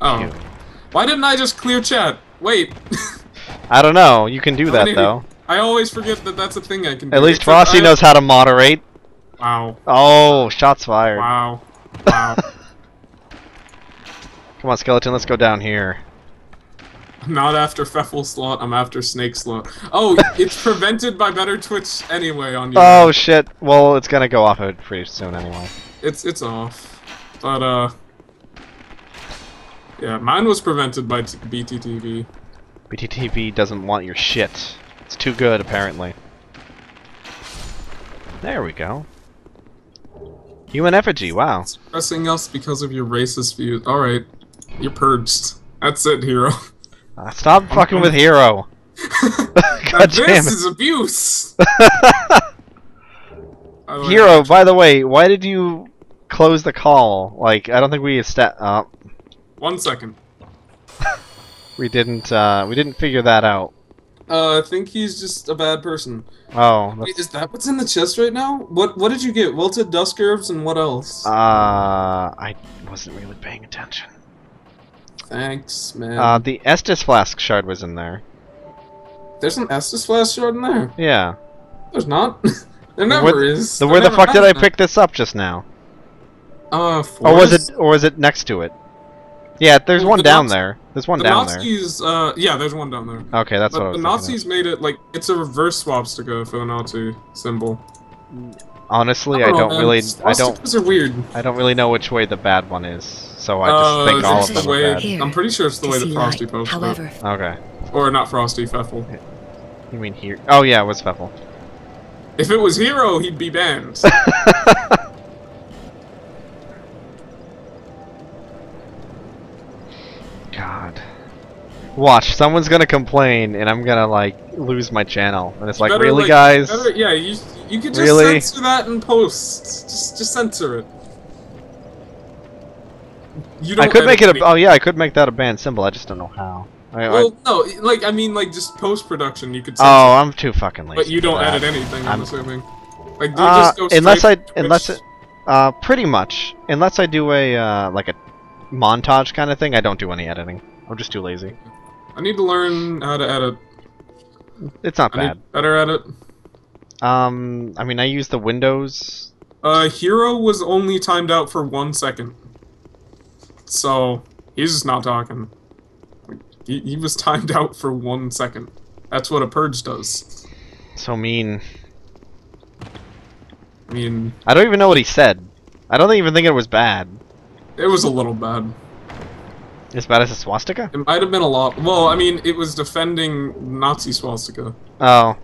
Oh. Why didn't I just clear chat? Wait. I don't know. You can do that, though. I always forget that that's a thing I can do. At least Frosty knows how to moderate. Wow. Oh, shots fired. Wow. Wow. Come on, Skeleton, let's go down here. I'm not after Feffle slot, I'm after Snake slot. Oh, it's prevented by better Twitch anyway on you. Oh, shit. Well, it's gonna go off of it pretty soon anyway. It's off. But, yeah, mine was prevented by BTTV. BTTV doesn't want your shit. It's too good, apparently. There we go. Human effigy, wow. Expressing us because of your racist views. Alright, you're purged. That's it, Hero. Stop fucking with Hero. God damn this is abuse! Hero, by the way, why did you close the call? Like, I don't think we... One second. We didn't figure that out. I think he's just a bad person. Oh. Wait, is that what's in the chest right now? What did you get? Wilted Dusk Herbs and what else? I wasn't really paying attention. Thanks, man. The Estus Flask shard was in there. There's an Estus Flask shard in there? Yeah. There's not. There never is. Then where the fuck did I pick this up just now? Or was it next to it? Yeah, there's one down there. There's one down there. The Nazis, yeah, there's one down there. Okay, that's what I was thinking. The Nazis made it, like, it's a reverse swastika for the Nazi symbol. Honestly, I don't really... Swastikas are weird. I don't really know which way the bad one is, so I just think all of them are bad. I'm pretty sure it's the way that Frosty posted it. Okay. Or not Frosty, Feffle. You mean here? Oh, yeah, it was Feffle. If it was Hero, he'd be banned. God. Watch, someone's gonna complain, and I'm gonna, like, lose my channel. And it's like, really, like, guys? Yeah, you could just censor that in posts. Just censor it. You don't I could make that a banned symbol, I just don't know how. No, like, I mean, like, just post-production, you could censor it. I'm too fucking lazy. But you don't edit anything, I'm assuming. Like, just go pretty much. Unless I do a, like a montage kind of thing, I don't do any editing. I'm just too lazy. I need to learn how to edit. It's not bad. Better at it. I mean, I use the Windows. Hero was only timed out for 1 second. So, he's just not talking. He was timed out for 1 second. That's what a purge does. So mean. I mean... I don't even know what he said. I don't even think it was bad. It was a little bad. As bad as a swastika? It might have been a lot. Well, I mean, it was defending Nazi swastika. Oh,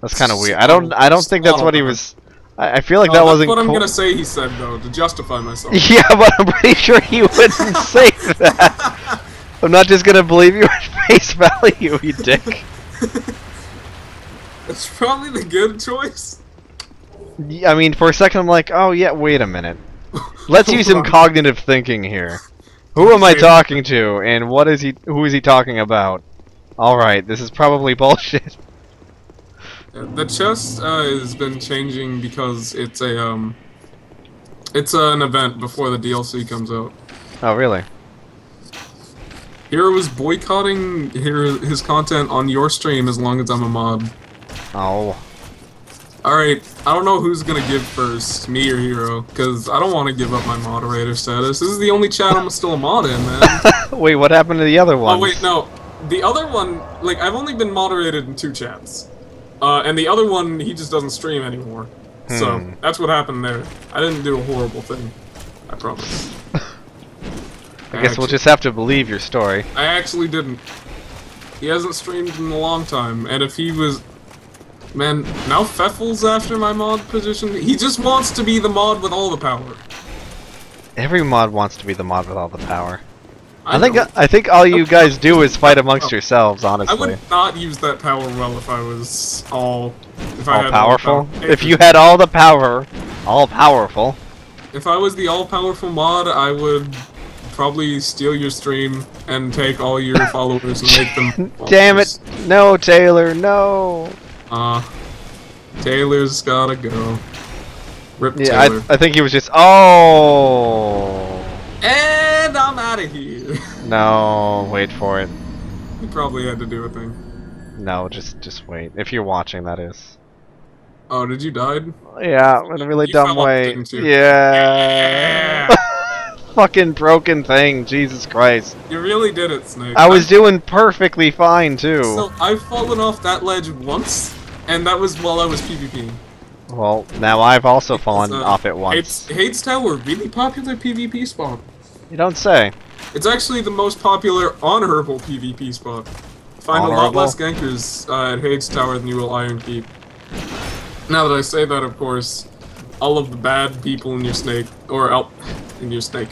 that's kind of weird. I don't think that's what he was. I feel like that wasn't. That's what I'm gonna say he said though to justify myself. Yeah, but I'm pretty sure he wouldn't say that. I'm not just gonna believe you at face value, you dick. That's probably the good choice. I mean, for a second, I'm like, oh yeah, wait a minute. Let's use some cognitive thinking here. Who am I talking to, and what is he? Who is he talking about? All right, this is probably bullshit. The chest has been changing because it's a it's an event before the DLC comes out. Oh really? Hero is boycotting his content on your stream as long as I'm a mod. Oh. Alright, I don't know who's gonna give first, me or Hero, because I don't want to give up my moderator status. This is the only chat I'm still a mod in, man. Wait, what happened to the other one? Oh wait, no. The other one, like, I've only been moderated in 2 chats. And the other one, he just doesn't stream anymore. So, that's what happened there. I didn't do a horrible thing. I promise. I guess we'll just have to believe your story. I actually didn't. He hasn't streamed in a long time, and if he was... Man, now Feffle's after my mod position. He just wants to be the mod with all the power. Every mod wants to be the mod with all the power. I think all you guys do is fight amongst yourselves, honestly. I would not use that power well if I was all powerful. If you had all the power, all powerful. If I was the all powerful mod, I would probably steal your stream and take all your followers and make them followers. Damn it. No, Taylor, no. Taylor's gotta go. Rip Taylor. I think he was just... Oh! And I'm out. out of here. No, wait for it. You probably had to do a thing. No, just wait. If you're watching, that is. Oh, did you die? Yeah, in a really dumb way. Yeah. Fucking broken thing, Jesus Christ. You really did it, Snake. I was doing perfectly fine, too. So, I've fallen off that ledge once, and that was while I was PvPing. Well, now I've also fallen off it once. It's Hades Tower, really popular PvP spot. You don't say. It's actually the most popular honorable PvP spot. Find honorable? A lot less gankers at Hades Tower than you will Iron Keep. Now that I say that, of course, all of the bad people in your Snake, or out in your Snake.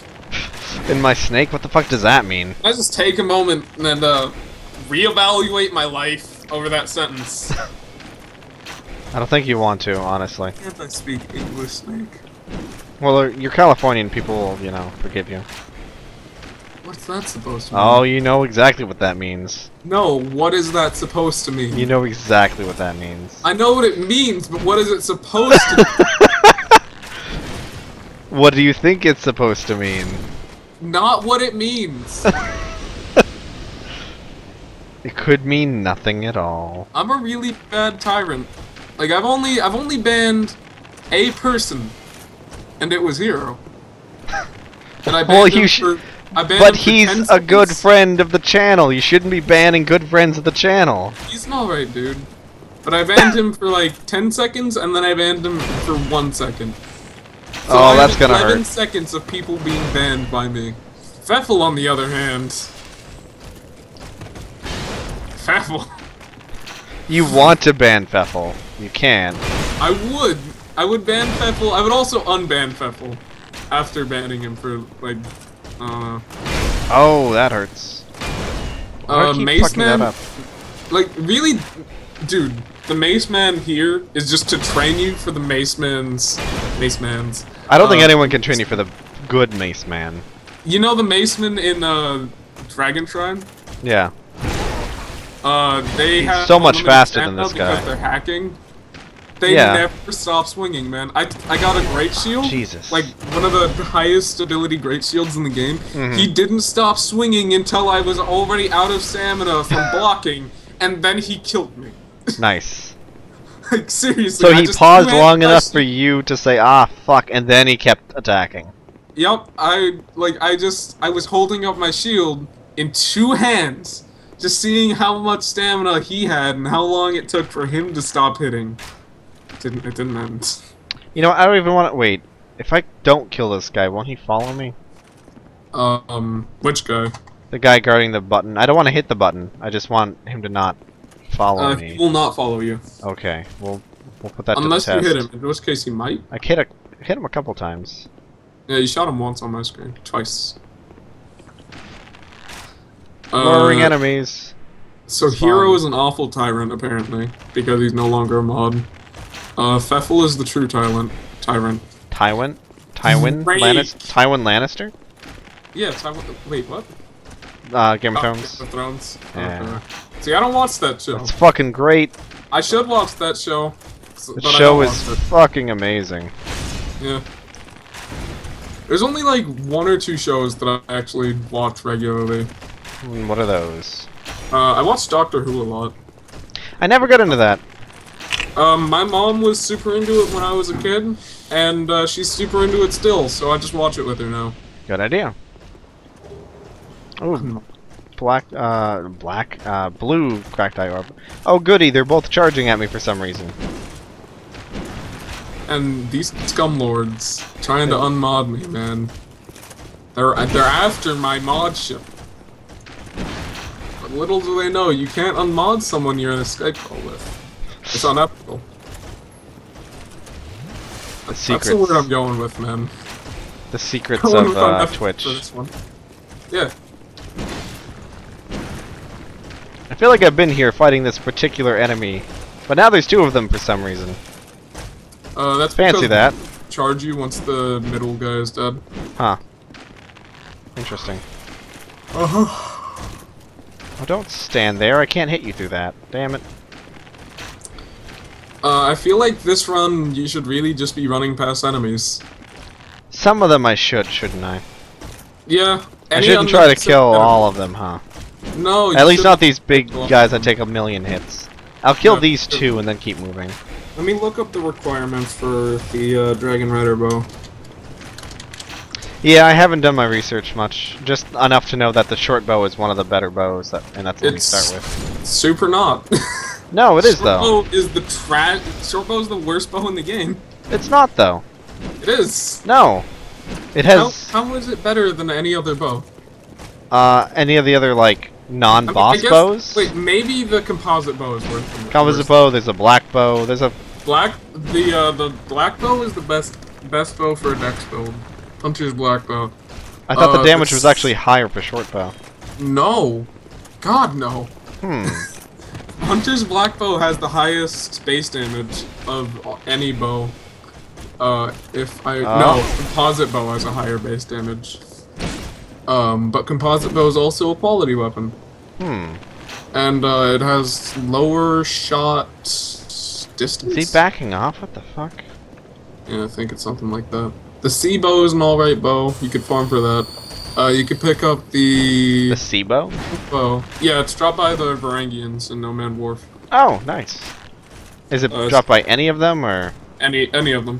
In my Snake? What the fuck does that mean? I just take a moment and reevaluate my life over that sentence. I don't think you want to, honestly. Can't I speak English, Snake? Well, you're Californian, people, you know, forgive you. What's that supposed to mean? Oh, you know exactly what that means. No, what is that supposed to mean? You know exactly what that means. I know what it means, but what is it supposed to mean? What do you think it's supposed to mean? Not what it means. It could mean nothing at all. I'm a really bad tyrant. Like, I've only banned a person, and it was Hero. And I banned but he's a good friend of the channel. You shouldn't be banning good friends of the channel. He's an alright dude. But I banned him for like 10 seconds, and then I banned him for 1 second. So oh, that's gonna hurt. 11 seconds of people being banned by me. Feffle, on the other hand. Feffle. You want to ban Feffle. You can. I would. I would ban Feffle. I would also unban Feffle after banning him for, like, oh, that hurts. Mace Man? Like, really? Dude, the Mace Man here is just to train you for the Mace Man's... Mace Man's. I don't think anyone can train you for the good Mace Man. You know the Mace Man in, Dragon Tribe? Yeah. They have so much faster than this guy. They're hacking. They never stop swinging, man. I got a great shield. Jesus. Like one of the highest ability great shields in the game. Mm-hmm. He didn't stop swinging until I was already out of stamina from blocking, and then he killed me. Nice. Like seriously. So he paused long enough for you to say, "Ah, fuck," and then he kept attacking. Yep. I was holding up my shield in two hands. Just seeing how much stamina he had and how long it took for him to stop hitting. It didn't end. You know, I don't even want to wait. If I don't kill this guy, won't he follow me? Which guy? The guy guarding the button. I don't want to hit the button. I just want him to not follow me. He will not follow you. Okay, we'll put that to the test. Unless you hit him, in which case he might. I hit him a couple times. Yeah, you shot him once on my screen. Twice. Lowering enemies. So Hero is an awful tyrant, apparently, because he's no longer a mod. Feffle is the true tyrant. Tywin? Tywin Lannister? Yeah, Tywin... Wait, what? Game of Thrones. Game of Thrones. Yeah. Okay. See, I don't watch that show. It's fucking great. I should watch that show. The show is fucking amazing. Yeah. There's only, like, one or two shows that I actually watch regularly. What are those? I watched Doctor Who a lot. I never got into that. My mom was super into it when I was a kid, and she's super into it still, so I just watch it with her now. Good idea. Oh, blue cracked eye orb. Oh goody, they're both charging at me for some reason. And these scumlords trying to unmod me, man. They're after my mod ship. Little do they know, you can't unmod someone you're in a Skype call with. It's unethical. That's the word I'm going with, man. The secrets of Twitch. This one. Yeah. I feel like I've been here fighting this particular enemy, but now there's two of them for some reason. That's fancy that. Charge you once the middle guy is dead. Huh. Interesting. Uh-huh. Oh, don't stand there. I can't hit you through that. Damn it. I feel like this run, you should really just be running past enemies. Some of them I shouldn't I? Yeah, I shouldn't try to kill all of them, huh? No, at least not these big guys that take 1,000,000 hits. I'll kill these two and then keep moving. Let me look up the requirements for the Dragon Rider bow. Yeah, I haven't done my research much. Just enough to know that the short bow is one of the better bows, and that's what we start with. Super not. No, it is though. Short bow is the trash. Short bow is the worst bow in the game. It's not though. It is. No. It has. How is it better than any other bow? Any of the other like non-boss bows? Wait, maybe the composite bow is worth it. Composite bow. There's a black bow. There's a black. The black bow is the best bow for a dex build. Hunter's Black Bow. I thought the damage was actually higher for short bow. No. God, no. Hmm. Hunter's Black Bow has the highest space damage of any bow. Composite Bow has a higher base damage. But Composite Bow is also a quality weapon. Hmm. And, it has lower shot distance. Is he backing off? What the fuck? Yeah, I think it's something like that. The sea bow is an alright bow. You could farm for that. You could pick up the sea bow? Bow. Yeah, it's dropped by the Varangians in No Man Wharf. Oh, nice. Is it dropped by any of them or any of them?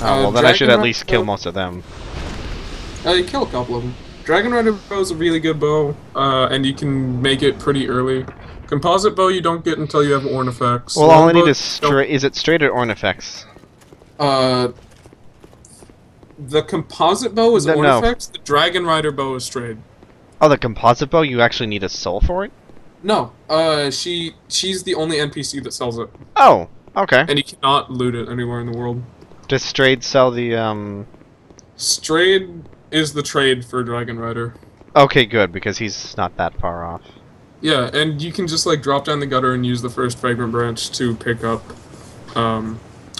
Oh, well then I should at least kill most of them. You kill a couple of them. Dragon Rider bow is a really good bow, and you can make it pretty early. Composite bow you don't get until you have Ornifex. Well, all I need is is it straight or Ornifex? The composite bow is Ornifex, the Dragon Rider bow is Strayed. Oh, the composite bow? You actually need a soul for it? No. She's the only NPC that sells it. Oh, okay. And you cannot loot it anywhere in the world. Does Strayed sell the, Strayed is the trade for Dragon Rider. Okay, good, because he's not that far off. Yeah, and you can just, like, drop down the gutter and use the first Fragrant Branch to pick up,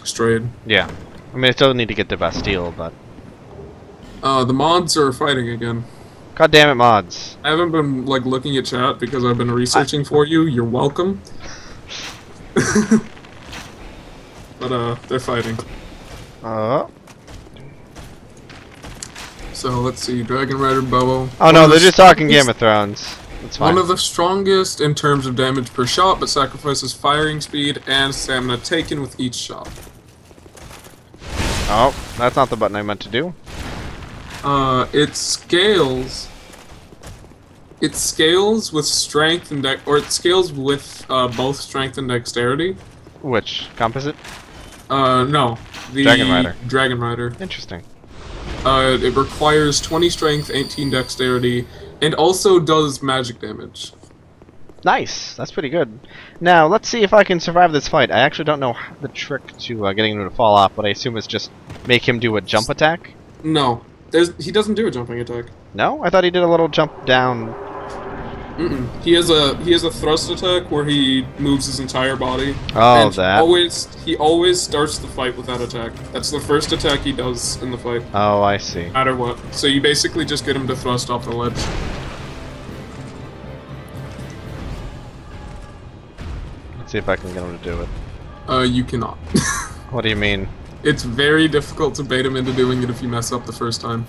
Strayed. Yeah. I mean, I still need to get to Bastille, but... the mods are fighting again. God damn it, mods. I haven't been, like, looking at chat because I've been researching for you. You're welcome. But, they're fighting. So, let's see. Dragon Rider Bobo. Oh, no, they're just talking Game of Thrones. That's fine. One of the strongest in terms of damage per shot, but sacrifices firing speed and stamina taken with each shot. Oh, that's not the button I meant to do. It scales. It scales with strength and both strength and dexterity. Which composite? No, the Dragon Rider. Dragon Rider. Interesting. It requires 20 strength, 18 dexterity, and also does magic damage. Nice, that's pretty good. Now, let's see if I can survive this fight. I actually don't know the trick to getting him to fall off, but I assume it's just make him do a jump attack? No. He doesn't do a jumping attack. No? I thought he did a little jump down. Mm-mm. He has a thrust attack where he moves his entire body. Oh, and that. He always starts the fight with that attack. That's the first attack he does in the fight. Oh, I see. No matter what. So you basically just get him to thrust off the ledge. See if I can get him to do it. You cannot. What do you mean? It's very difficult to bait him into doing it if you mess up the first time.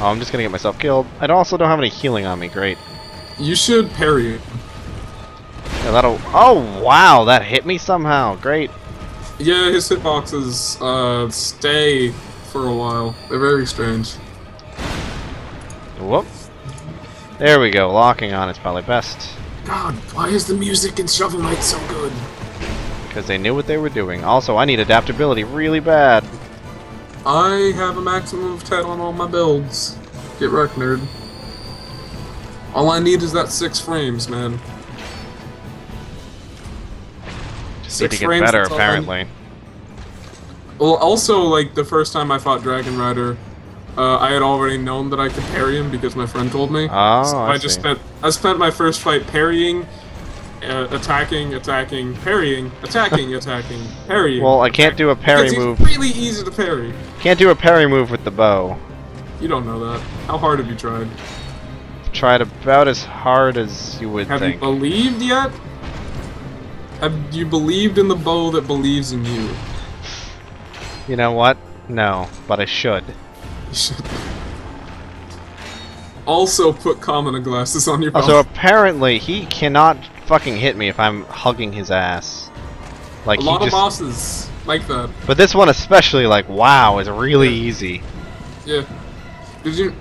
Oh, I'm just gonna get myself killed. I also don't have any healing on me, great. You should parry it. Yeah, that'll... Oh, wow, that hit me somehow, great. Yeah, his hitboxes stay for a while. They're very strange. Whoop. There we go, locking on is probably best. God, why is the music in Shovel Knight so good? Because they knew what they were doing. Also, I need adaptability really bad. I have a maximum of 10 on all my builds. Get wrecked, nerd. All I need is that 6 frames, man. Just need to get better, apparently. Well, also, like, the first time I fought Dragon Rider... I had already known that I could parry him because my friend told me. Oh, so I spent my first fight parrying, attacking, parrying, attacking, attacking, parrying. Well, I can't do a parry move. It's really easy to parry. Can't do a parry move with the bow. You don't know that. How hard have you tried? I've tried about as hard as you would think. Have you believed yet? Have you believed in the bow that believes in you? You know what? No, but I should. also put commoner glasses on your mouth. So apparently he cannot fucking hit me if I'm hugging his ass. Like a lot of bosses like that. But this one especially, like, wow, is really easy. Yeah. You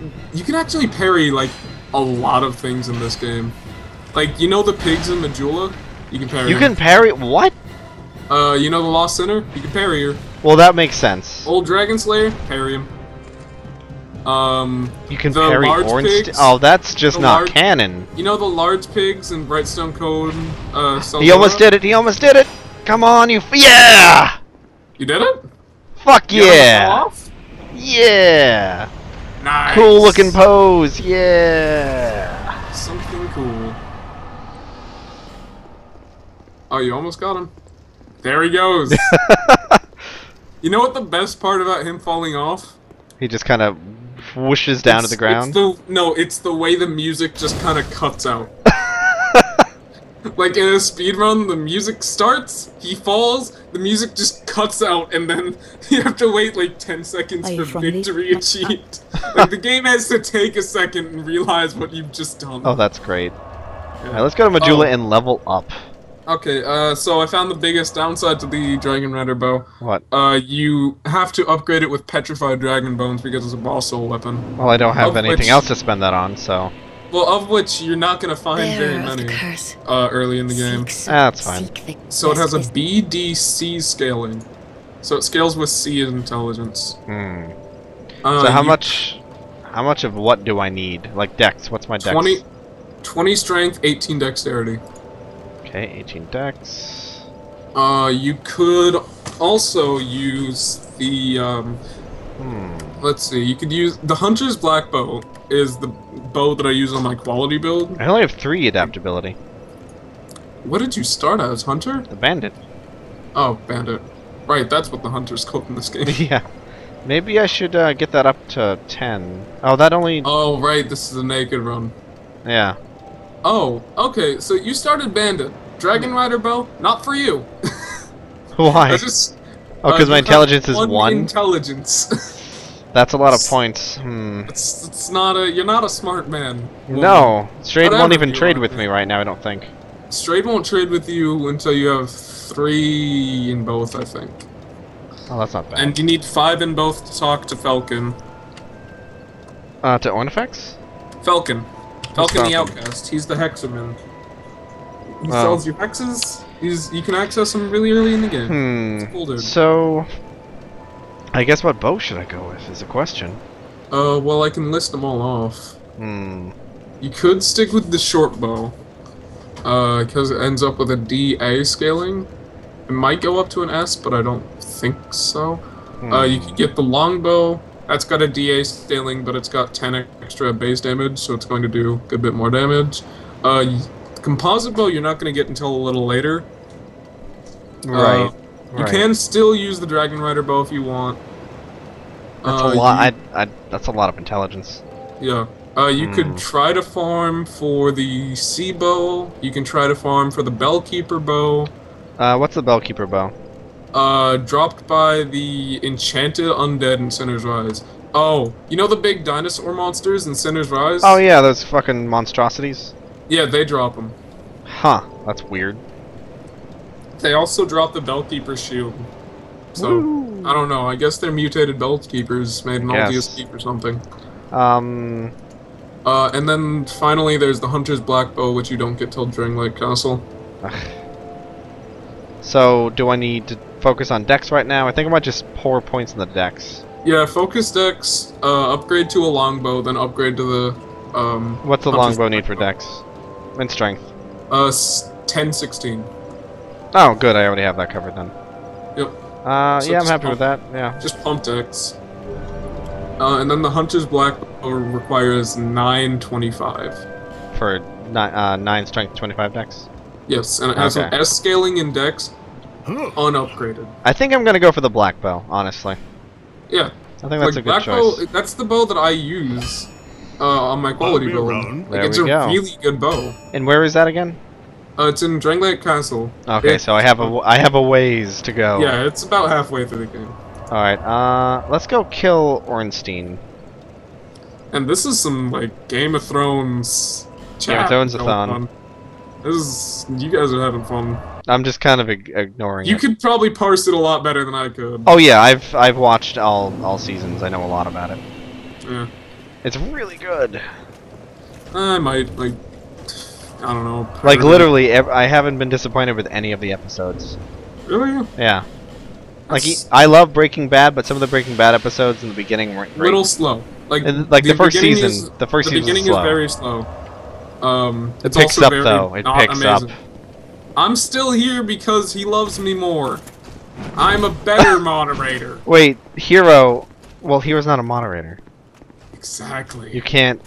can actually parry, like, a lot of things in this game. Like, you know the pigs in Majula? You can parry them. Can parry? What? You know the Lost Sinner? You can parry her. Well, that makes sense. Old Dragon Slayer? Parry him. You can parry Ornstein. Oh, that's just not canon. You know the large pigs in Brightstone Code? He almost did it! He almost did it! Come on, you! Yeah! You did it? Fuck yeah! Yeah! Nice. Cool looking pose. Yeah. Something cool. Oh, you almost got him. There he goes. You know what the best part about him falling off? He just kind of whooshes down to the ground. It's the way the music just kind of cuts out. Like in a speedrun, the music starts, he falls, the music just cuts out, and then you have to wait like 10 seconds for victory achieved. Like the game has to take a second and realize what you've just done. Oh, that's great. Yeah. Alright, let's go to Majula and level up. Okay, so I found the biggest downside to the Dragon Rider bow. What? You have to upgrade it with petrified dragon bones because it's a boss soul weapon. Well, I don't have anything else to spend that on, so... Well, of which you're not going to find very many early in the game. That's fine. So it has a BDC scaling. So it scales with C as intelligence. Hmm. So how much of what do I need? Like dex, what's my dex? 20 strength, 18 dexterity. Okay, 18 dex. You could also use the, let's see, you could use the Hunter's Black Bow. Is the bow that I use on my quality build. I only have 3 adaptability. What did you start as, Hunter? The Bandit. Oh, Bandit. Right, that's what the Hunter's called in this game. Yeah. Maybe I should get that up to 10. Oh, that only... Oh, right, this is a naked run. Yeah. Oh, okay, so you started Bandit. Dragon Rider bow, not for you. Why? Oh, because my intelligence is 1? Intelligence. That's a lot of points. Hmm. It's not a. You're not a smart man. Woman. No, Strayed won't even trade with me right now. I don't think. Strayed won't trade with you until you have 3 in both, I think. Oh, that's not bad. And you need 5 in both to talk to Falcon. To Ornifex? Falcon. Falcon the Outcast. He's the Hexaman. He sells you hexes. You can access him really early in the game. Hmm. It's cool, dude. So. I guess what bow should I go with is a question. Well, I can list them all off. Hmm. You could stick with the short bow, because it ends up with a DA scaling. It might go up to an S, but I don't think so. Hmm. You could get the long bow. That's got a DA scaling, but it's got 10 extra base damage, so it's going to do a good bit more damage. Composite bow, you're not going to get until a little later. Right. You can still use the Dragon Rider bow if you want. That's a lot. That's a lot of intelligence. Yeah. You could try to farm for the sea bow. You can try to farm for the Bellkeeper bow. What's the Bellkeeper bow? Dropped by the enchanted undead in Sinner's Rise. Oh, you know the big dinosaur monsters in Sinner's Rise? Oh yeah, those fucking monstrosities. Yeah, they drop them. Huh. That's weird. They also dropped the Bellkeeper shield. So, woo. I don't know, I guess they're mutated Bellkeepers made an obvious keep or something. And then finally there's the Hunter's Black Bow, which you don't get till Dringlight Castle. Ugh. So, do I need to focus on dex right now? I think I might just pour points in the dex. Yeah, focus dex, upgrade to a longbow, then upgrade to the, What's the longbow need for dex? And strength? 10, 16. Oh, good. I already have that covered then. Yep. So yeah, I'm happy with that. Yeah. Just pump dex. And then the Hunter's Black Bow requires 925. For 9 strength, 25 dex? Yes, and it has an S scaling in dex, unupgraded. I think I'm going to go for the Black Bow, honestly. Yeah. I think that's a good choice. Bow, that's the bow that I use on my quality build. It's a really good bow. And where is that again? It's in Dringlight Castle. Okay, so I have a ways to go. Yeah, it's about halfway through the game. All right, let's go kill Ornstein. And this is some, like, Game of Thrones chat. Game of Thrones-a-thon. This is... You guys are having fun. I'm just kind of ignoring it. You could probably parse it a lot better than I could. Oh yeah, I've watched all seasons. I know a lot about it. Yeah. It's really good. I might, like... I don't know. Like, literally, I haven't been disappointed with any of the episodes. Really? Yeah. Like, I love Breaking Bad, but some of the Breaking Bad episodes in the beginning weren't great. Little slow. Like the first season. The first season is slow. The beginning is very slow. It picks up, though. It picks up. I'm still here because he loves me more. I'm a better moderator. Wait, Hero... Well, Hero's not a moderator. Exactly. You can't...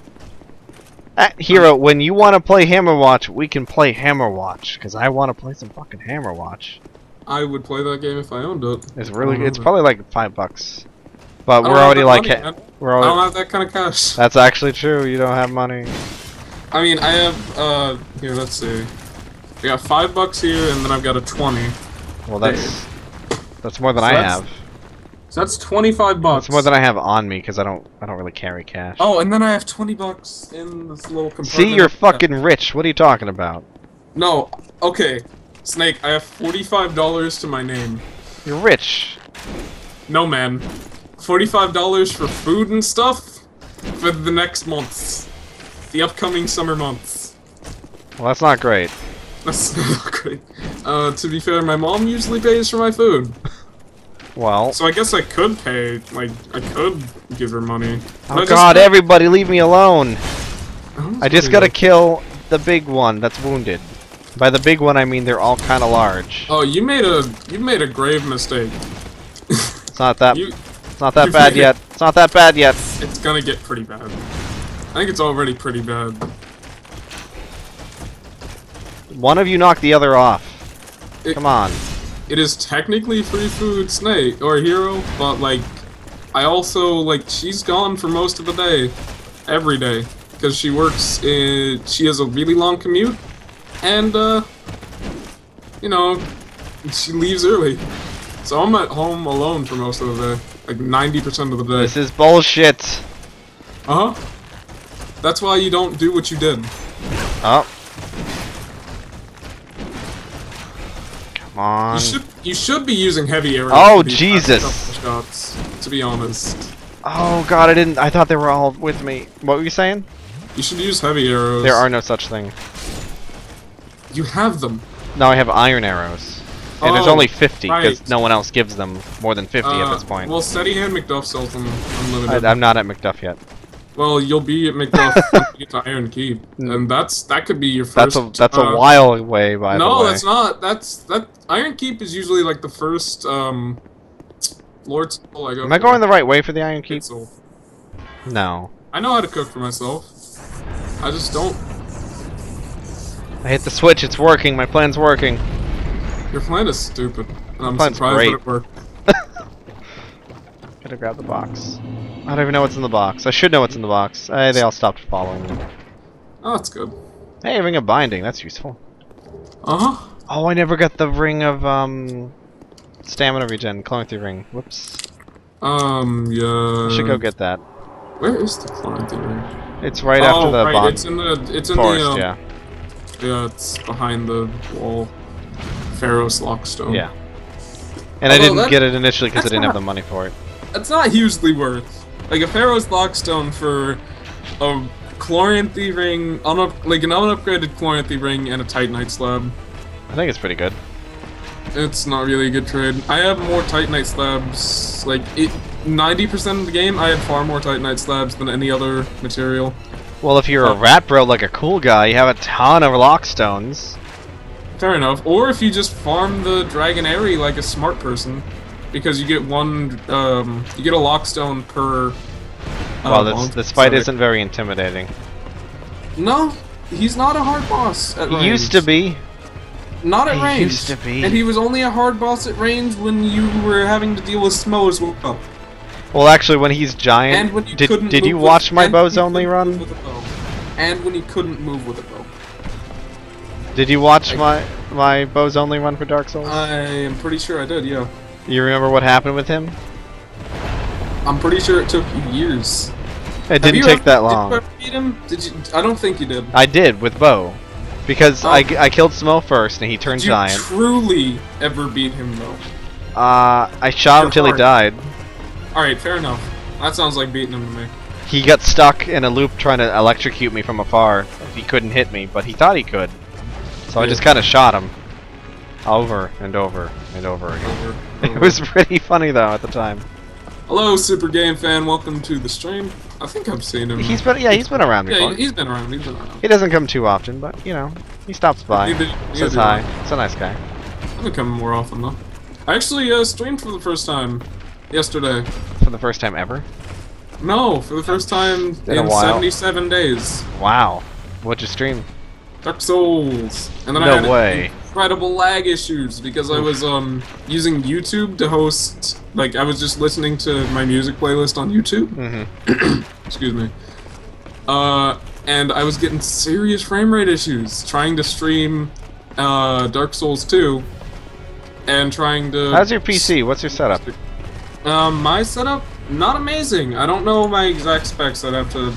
Hero, when you want to play Hammerwatch, we can play Hammerwatch, because I want to play some fucking Hammerwatch. I would play that game if I owned it. It's really, it's probably like $5, but we're already like, we're already. I don't have that kind of cash. That's actually true. You don't have money. I mean, I have. Here, let's see. I got $5 here, and then I've got a 20. Well, that's more than I have. So that's $25. It's more than I have on me because I don't really carry cash. Oh, and then I have $20 in this little compartment. See, you're fucking rich. What are you talking about? No. Okay. Snake, I have $45 to my name. You're rich. No, man. $45 for food and stuff for the next months. The upcoming summer months. Well, that's not great. That's not great. To be fair, my mom usually pays for my food. Well... So I guess I could pay, like, I could give her money. Oh god, everybody leave me alone! I just gotta kill the big one that's wounded. By the big one, I mean they're all kind of large. Oh, you made a grave mistake. It's not that bad yet. It's not that bad yet. It's gonna get pretty bad. I think it's already pretty bad. One of you knocked the other off. Come on. It is technically free food, Snake or Hero, but like, I also like she's gone for most of the day, every day, because she works. She has a really long commute. And, you know, she leaves early. So I'm at home alone for most of the day. Like, 90% of the day. This is bullshit. Uh-huh. That's why you don't do what you did. Oh. Come on. You should be using heavy arrows. Oh, Jesus. Shots, to be honest. Oh, God, I thought they were all with me. What were you saying? You should use heavy arrows. There are no such thing. You have them. No, I have iron arrows. And there's only 50, because no one else gives them more than 50 at this point. Well, Steady Hand McDuff sells them unlimited. I'm not at McDuff yet. Well, you'll be at McDuff when you get to Iron Keep. And that could be your first... That's a while away, by the way. No, that's not. Iron Keep is usually, like, the first, Lord's Soul I go Am I going the right way for the Iron Keep? Soul. No. I know how to cook for myself. I just don't... I hit the switch, it's working, my plan's working. Your plan is stupid. And I'm surprised that it worked. Gotta grab the box. I don't even know what's in the box. I should know what's in the box. They all stopped following me. Oh, that's good. Hey, Ring of Binding, that's useful. Uh-huh. Oh, I never got the Ring of, Stamina Regen, Chloranthy Ring. Whoops. Yeah... I should go get that. Where is the Chloranthy Ring? It's right after the box. It's in the forest, yeah. Yeah, it's behind the wall. Pharaoh's Lockstone. Yeah. And I didn't get it initially because I didn't have the money for it. It's not hugely worth. Like, a Pharaoh's Lockstone for a Chloranthy Ring, an unupgraded Chloranthy Ring, and a Titanite Slab. I think it's pretty good. It's not really a good trade. I have more Titanite Slabs. Like, 90% of the game, I had far more Titanite Slabs than any other material. Well, if you're a rat bro like a cool guy, you have a ton of lockstones. Fair enough. Or if you just farm the Dragonary like a smart person, because you get one, you get a lockstone per. Well, this fight isn't very intimidating. No, he's not a hard boss. At range. He used to be. Not at range. He used to be. And he was only a hard boss at range when you were having to deal with Smo as well. Well, actually, when he's giant, when did you watch my bows only run? And when he couldn't move with a bow. Did you watch my bows only run for Dark Souls? I am pretty sure I did, yeah. You remember what happened with him? I'm pretty sure it took you years. It didn't take that long. Did you beat him? Did you? I don't think you did. I did with bow, because I killed Smo first and he turned giant. Did you truly ever beat him though? I shot him till he died. All right, fair enough. That sounds like beating him to me. He got stuck in a loop trying to electrocute me from afar. He couldn't hit me, but he thought he could. So yeah. I just kind of shot him. Over and over and over again. It was pretty funny though at the time. Hello, Super Game Fan. Welcome to the stream. I think I've seen him. He's been, yeah, he's been around before. Yeah, he's been around. He's been around. He doesn't come too often, but you know, he stops by. Says hi. He's a nice guy. I've been coming more often though. I actually streamed for the first time yesterday. For the first time ever? No, for the first time in 77 days. Wow. What'd you stream? Dark Souls. And then I had incredible lag issues because I was using YouTube to host. Like I was just listening to my music playlist on YouTube. Mm-hmm. Excuse me. And I was getting serious frame rate issues trying to stream Dark Souls 2 and trying to. How's your PC? What's your setup? My setup not amazing. I don't know my exact specs. I'd have to.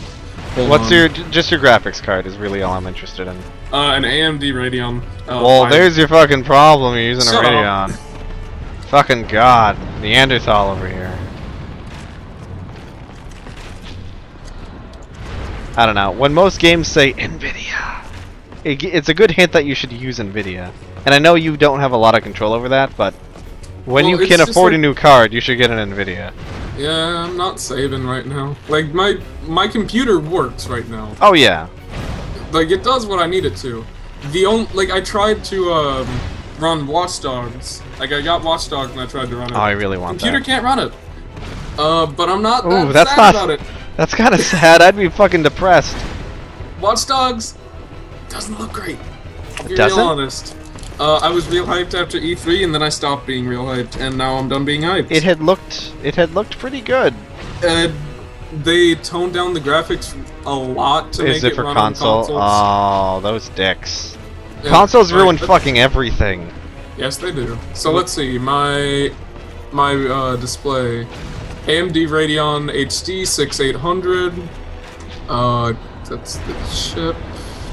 What's your just your graphics card is really all I'm interested in. An AMD Radeon. Well, there's your fucking problem. You're using a Radeon. Fucking god, Neanderthal over here. I don't know. When most games say Nvidia, it's a good hint that you should use Nvidia. And I know you don't have a lot of control over that, but when you can afford a new card, you should get an Nvidia. Yeah, I'm not saving right now. Like my computer works right now. Oh yeah. Like it does what I need it to. The only like I tried to run Watchdogs. Like I got Watchdogs and I tried to run it. Oh, I really want that. Computer can't run it. But I'm not sad about it. That's kind of sad. I'd be fucking depressed. Watchdogs doesn't look great. I'll be real honest. I was real hyped after E3, and then I stopped being real hyped, and now I'm done being hyped. It had looked pretty good. And they toned down the graphics a lot to make it run on consoles. Oh, those dicks! Yeah, consoles ruin fucking everything. Yes, they do. So let's see my display: AMD Radeon HD 6800. That's the chip.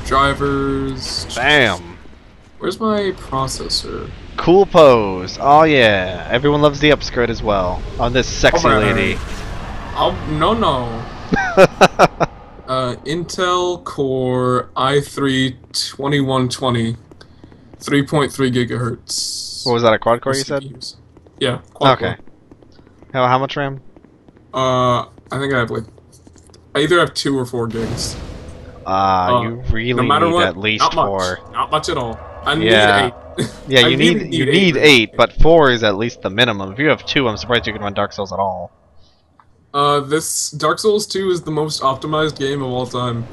Drivers. Bam. Where's my processor? Cool pose. Oh yeah, everyone loves the upskirt as well on this sexy lady. Intel Core i3 2120, 3.3 gigahertz. What was that? A quad core you said? Yeah. Quad core. How much RAM? I think I have like either have 2 or 4 gigs. You really need at least 4. Not much at all. I need 8. Yeah, you need eight, but 4 is at least the minimum. If you have 2, I'm surprised you can run Dark Souls at all. This Dark Souls 2 is the most optimized game of all time.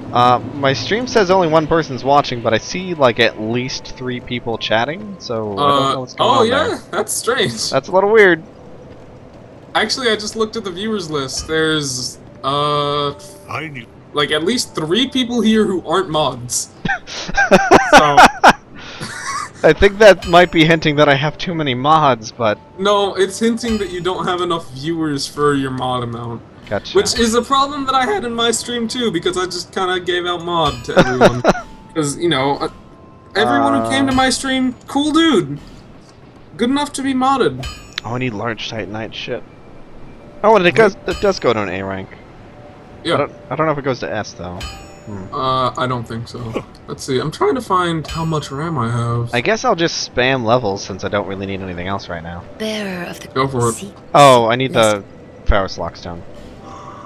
My stream says only 1 person's watching, but I see like at least 3 people chatting. So I don't know what's going on there. That's strange. That's a little weird. Actually, I just looked at the viewers list. There's like at least 3 people here who aren't mods. So. I think that might be hinting that I have too many mods, but... No, it's hinting that you don't have enough viewers for your mod amount. Gotcha. Which is a problem that I had in my stream too, because I just kind of gave out mod to everyone. Because, you know, everyone who came to my stream, cool dude. Good enough to be modded. Oh, I need large titanite shit. Oh, and it does go to an A rank. Yeah. I don't know if it goes to S though. I don't think so. Let's see, I'm trying to find how much RAM I have. I guess I'll just spam levels since I don't really need anything else right now. Go for it. Oh, I need the Pharaoh Lockstone.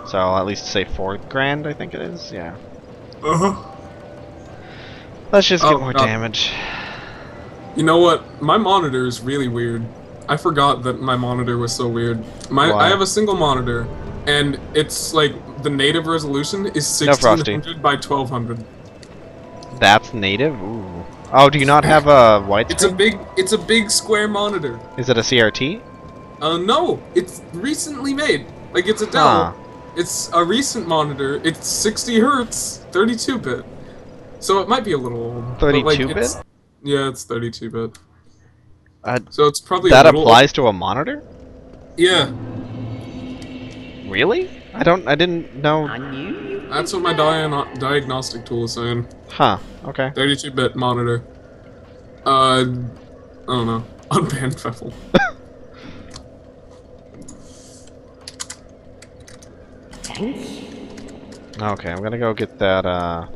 So I'll at least say 4 grand, I think it is, yeah. Uh-huh. Let's just get more damage. You know what? My monitor is really weird. I forgot that my monitor was so weird. I have a single monitor, and it's like... The native resolution is 1600 by 1200. That's native? Ooh. Oh, do you not have a widescreen? It's a big square monitor. Is it a CRT? No. It's recently made. Like, it's a Dell. Huh. It's a recent monitor. It's 60 hertz, 32-bit. So it might be a little old. 32-bit? Like, yeah, it's 32-bit. So it's probably that applies to a monitor? Yeah. Really? I didn't know. That's what my diagnostic tool is saying. Huh, okay. 32-bit monitor. I don't know. Unbanned Feffle. Okay, I'm gonna go get that,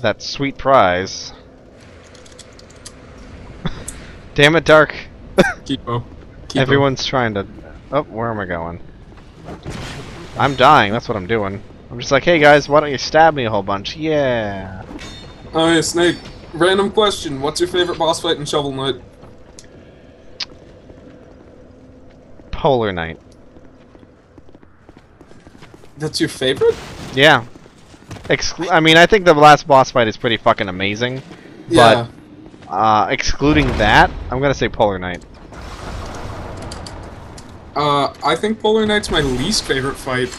that sweet prize. Damn it, Dark. Keepo. Everyone's trying to... Oh, where am I going? I'm dying, that's what I'm doing. I'm just like, hey guys, why don't you stab me a whole bunch? Yeah! Oh yeah, Snake. Random question, what's your favorite boss fight in Shovel Knight? Polar Knight. That's your favorite? Yeah. I mean, I think the last boss fight is pretty fucking amazing. Yeah. But, excluding that, I'm gonna say Polar Knight. I think Polar Knight's my least favorite fight.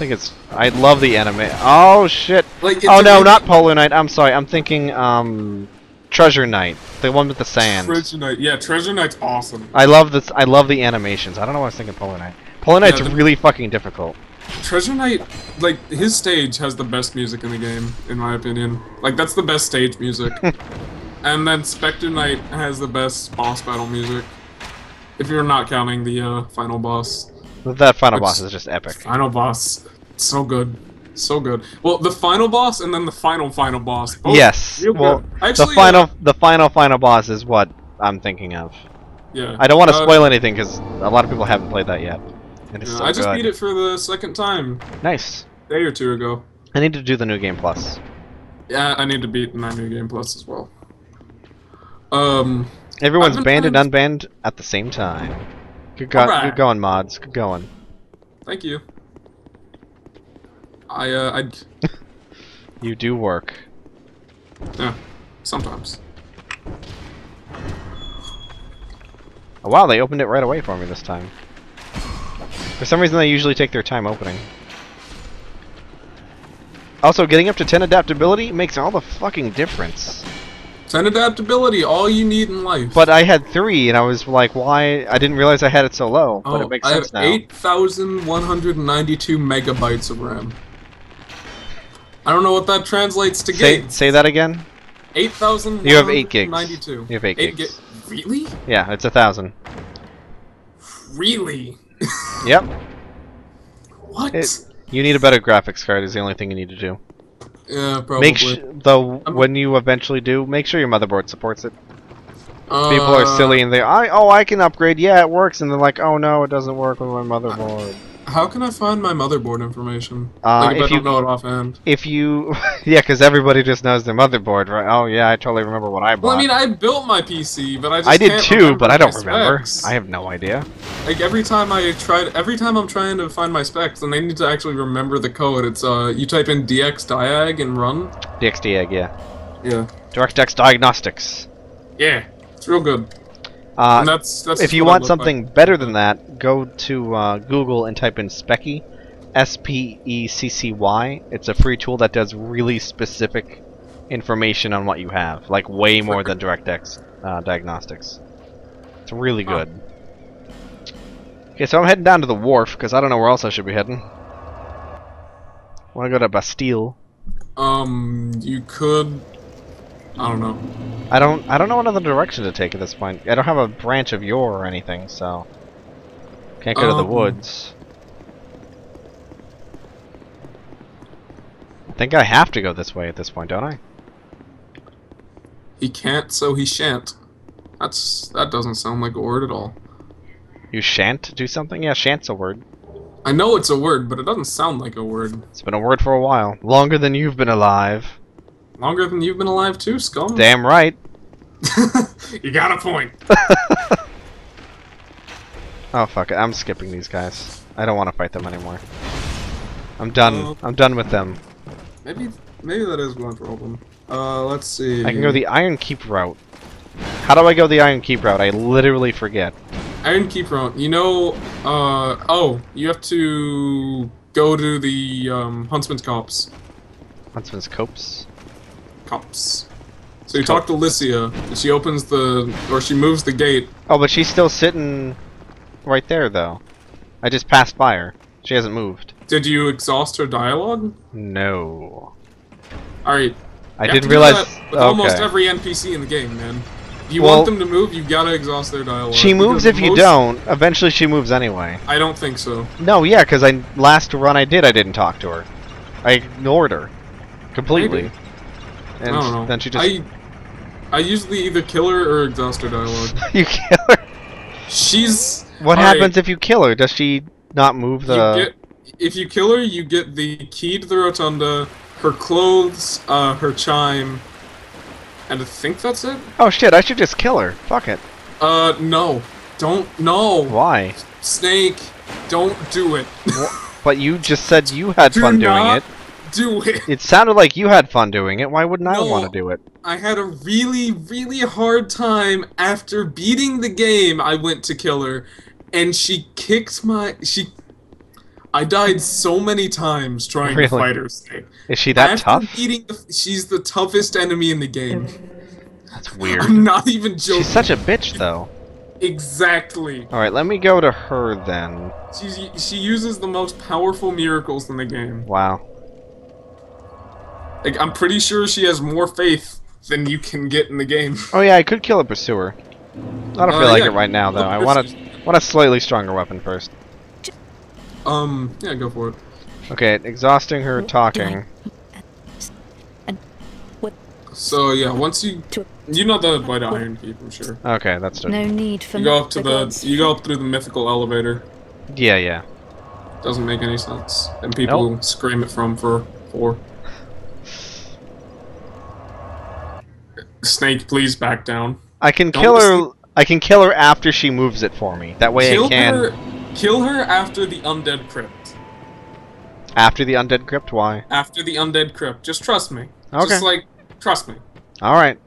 I love the anime. Oh shit! Like, oh no, not Polar Knight. I'm sorry. I'm thinking Treasure Knight, the one with the sand. Treasure Knight. Yeah, Treasure Knight's awesome. I love this. I love the animations. I don't know why I was thinking Polar Knight. Polar Knight's really fucking difficult. Treasure Knight, like his stage has the best music in the game, in my opinion. Like that's the best stage music. And then Spectre Knight has the best boss battle music. If you're not counting the final boss. That final boss is just epic. Final boss. So good. So good. Well, the final boss and then the final boss. Both yes. Well, actually, the final boss is what I'm thinking of. Yeah. I don't want to spoil anything because a lot of people haven't played that yet. And it's so I just beat it for the second time. Nice. A day or two ago. I need to do the New Game Plus. Yeah, I need to beat my New Game Plus as well. Everyone's banned and unbanned at the same time. Good, good going, mods. Good going. Thank you. You do work. Yeah, sometimes. Oh, wow, they opened it right away for me this time. For some reason, they usually take their time opening. Also, getting up to 10 adaptability makes all the fucking difference. 10 adaptability, all you need in life. But I had 3, and I was like, why? I didn't realize I had it so low, but it makes sense now. I have 8,192 megabytes of RAM. I don't know what that translates to gigs. Say that again? 8,192. You have 8 gigs. You have 8 gigs. Really? Yeah, it's 1,000. Really? Yep. What? You need a better graphics card is the only thing you need to do. Yeah, probably. Make when you eventually do, make sure your motherboard supports it. People are silly and they, I can upgrade, yeah, it works, and they're like, oh no, it doesn't work with my motherboard. How can I find my motherboard information? Like, if I don't know it offhand. If you, yeah, because everybody just knows their motherboard, right? Oh yeah, I totally remember what I bought. Well, I mean, I built my PC, but I just can't too, but I don't remember. I have no idea. Like every time I'm trying to find my specs, and I need to actually remember the code. It's you type in DXDiag and run. DXDiag, yeah. Yeah. DirectX Diagnostics. Yeah, it's real good. And that's if you want something better than that, go to Google and type in Specky, S-P-E-C-C-Y. It's a free tool that does really specific information on what you have, like way more than DirectX Diagnostics. It's really good. Okay, so I'm heading down to the wharf, because I don't know where else I should be heading. I want to go to Bastille. You could... I don't know. I don't know what other direction to take at this point. I don't have a branch of yore or anything, so can't go to the woods. I think I have to go this way at this point, don't I? He can't, so he shan't. That doesn't sound like a word at all. You shan't do something? Yeah, shant's a word. I know it's a word, but it doesn't sound like a word. It's been a word for a while. Longer than you've been alive. Longer than you've been alive too, scum. Damn right. You got a point. Oh fuck it, I'm skipping these guys. I don't want to fight them anymore. I'm done. I'm done with them. Maybe that is one problem. Let's see. I can go the Iron Keep route. How do I go the Iron Keep route? I literally forget. Iron Keep route. You know, you have to go to the Huntsman's Copse. Huntsman's Copse. Cops. So you talk to Lycia, and she opens she moves the gate. Oh, but she's still sitting right there, though. I just passed by her. She hasn't moved. Did you exhaust her dialogue? No. Alright. I didn't realize. With almost every NPC in the game, man. If you want them to move, you gotta exhaust their dialogue. She moves if you don't. Eventually, she moves anyway. I don't think so. No, yeah, because last run I did, I didn't talk to her. I ignored her completely. Maybe. And I don't know. Then she just. I usually either kill her or exhaust her dialogue. You kill her. She's. What happens if you kill her? Does she not move the? If you kill her, you get the key to the rotunda, her clothes, her chime, and I think that's it. Oh shit! I should just kill her. Fuck it. No, don't. No. Why? Snake, don't do it. But you just said you had fun doing it. Do it. It sounded like you had fun doing it. Why wouldn't I want to do it? I had a really, really hard time after beating the game. I went to kill her, and she kicked my. I died so many times trying to fight her. Is she that tough? She's the toughest enemy in the game. That's weird. I'm not even joking. She's such a bitch, though. Exactly. Alright, let me go to her, then. She uses the most powerful miracles in the game. Wow. Like, I'm pretty sure she has more faith than you can get in the game. Oh yeah, I could kill a pursuer. I don't feel like it right now, though. I want a slightly stronger weapon first. Yeah, go for it. Okay, exhausting her talking. So yeah, once you know the way to Iron Keep, I'm sure. Okay, that's it. No need for you go up through the mythical elevator. Yeah, yeah. Doesn't make any sense, and people scream it for 4. Snake, please back down. I can kill her. I can kill her after she moves it for me. That way I can. Kill her after the undead crypt. After the undead crypt? Why? After the undead crypt. Just trust me. Okay. Just like, trust me. Alright.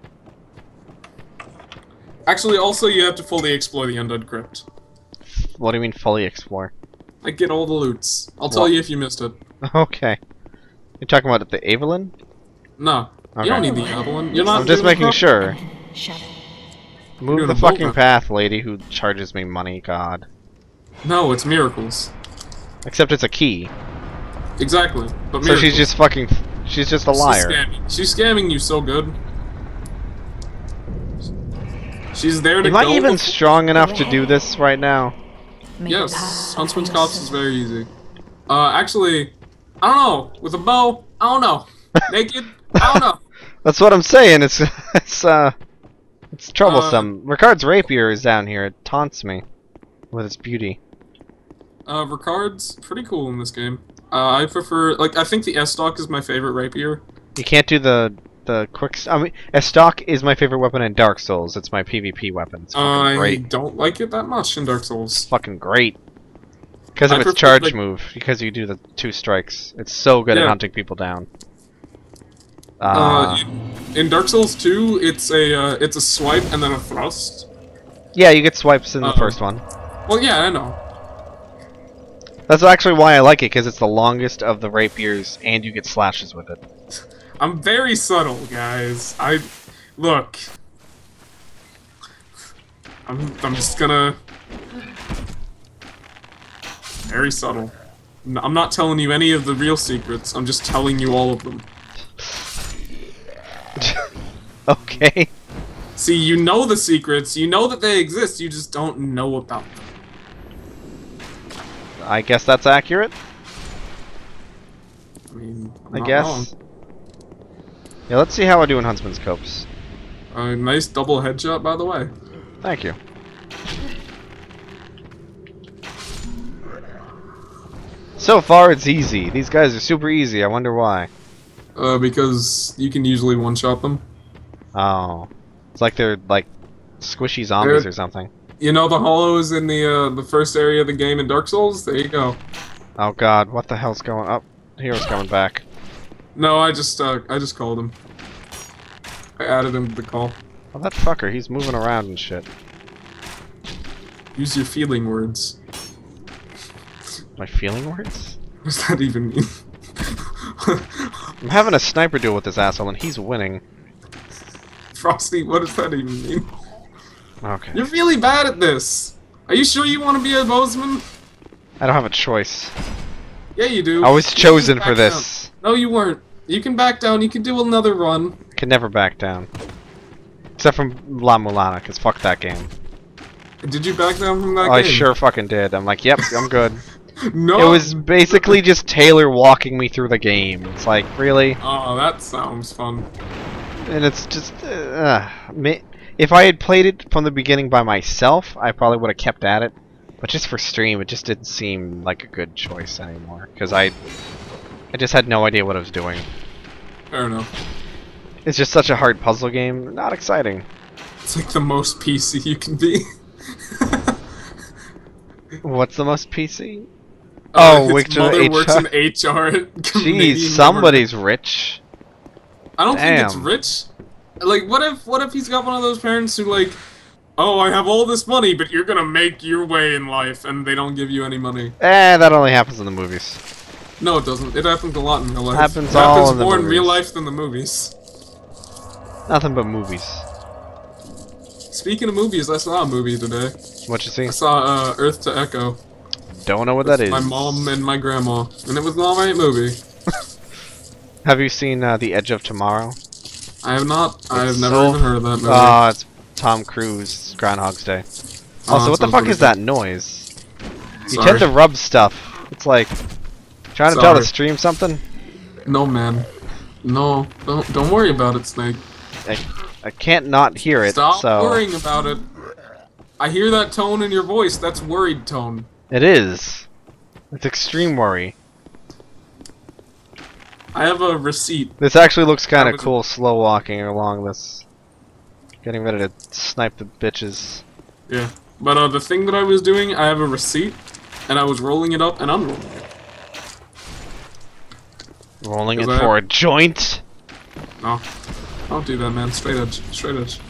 Actually, also, you have to fully explore the undead crypt. What do you mean, fully explore? Like, get all the loots. I'll tell you if you missed it. Okay. You're talking about the Avalon? No. Okay. You don't need the Avalon. You're not. I'm just making sure. Move the fucking path, lady who charges me money, god. No, it's miracles. Except it's a key. Exactly. But miracles. So she's just fucking. She's just a liar. She's scamming you so good. She's there to. Am I even strong enough to do this right now? Yes. Huntsman's Copse is very easy. Actually, I don't know. With a bow, I don't know. Naked, I don't know. That's what I'm saying. It's troublesome. Ricard's rapier is down here. It taunts me with its beauty. Ricard's pretty cool in this game. I prefer, like, I think the S-Stock is my favorite rapier. You can't do the quick. I mean, S-Stock is my favorite weapon in Dark Souls. It's my PvP weapon. It's fucking great. I don't like it that much in Dark Souls. It's fucking great. Because of its charge move. Because you do the 2 strikes. It's so good at hunting people down. In Dark Souls 2, it's a swipe and then a thrust. Yeah, you get swipes in the first one. Well, yeah, I know. That's actually why I like it, because it's the longest of the rapiers, and you get slashes with it. I'm very subtle, guys. Look. I'm just gonna... Very subtle. I'm not telling you any of the real secrets, I'm just telling you all of them. Okay. See, you know the secrets, you know that they exist, you just don't know about them. I guess that's accurate. I mean, I guess. Wrong. Yeah, let's see how I do in Huntsman's Copse. Nice double headshot, by the way. Thank you. So far, it's easy. These guys are super easy. I wonder why. Because you can usually one-shot them. Oh, it's like they're like squishy zombies or something. You know the hollows in the first area of the game in Dark Souls? There you go. Oh god, what the hell's going up? Hero's coming back. No, I just called him. I added him to the call. Oh, that fucker, he's moving around and shit. Use your feeling words. My feeling words? What does that even mean? I'm having a sniper duel with this asshole and he's winning. Frosty, what does that even mean? Okay. You're really bad at this! Are you sure you want to be a bozeman? I don't have a choice. Yeah, you do. I was chosen for this. Down. No, you weren't. You can back down. You can do another run. Can never back down. Except from La Mulana, because fuck that game. Did you back down from that game? I sure fucking did. I'm like, yep, I'm good. No. It was basically just Taylor walking me through the game. It's like, really? Oh, that sounds fun. And it's just... if I had played it from the beginning by myself, I probably would have kept at it. But just for stream, it just didn't seem like a good choice anymore. Because I just had no idea what I was doing. Fair enough. It's just such a hard puzzle game. Not exciting. It's like the most PC you can be. What's the most PC? Oh, his mother works in HR. Jeez, somebody's rich. I don't think it's rich. Like, what if he's got one of those parents who like, oh, I have all this money, but you're gonna make your way in life, and they don't give you any money. Eh, that only happens in the movies. No, it doesn't. It happens a lot in real life. It happens more in real life than the movies. Nothing but movies. Speaking of movies, I saw a movie today. What'd you see? I saw Earth to Echo. Don't know what that is. My mom and my grandma. And it was an alright movie. Have you seen The Edge of Tomorrow? I have not. I have never even heard of that movie. Ah, it's Tom Cruise, Groundhog's Day. Also, what the fuck is that noise? You tend to rub stuff. It's like... Trying to tell the stream something? No, man. No. Don't worry about it, Snake. I can't not hear it. Stop worrying about it. I hear that tone in your voice. That's worried tone. It is. It's extreme worry. I have a receipt. This actually looks kind of cool, slow walking along this. Getting ready to snipe the bitches. Yeah. But the thing that I was doing, I have a receipt, and I was rolling it up and unrolling it. Rolling it for a joint? No. Don't do that, man. Straight edge. Straight edge.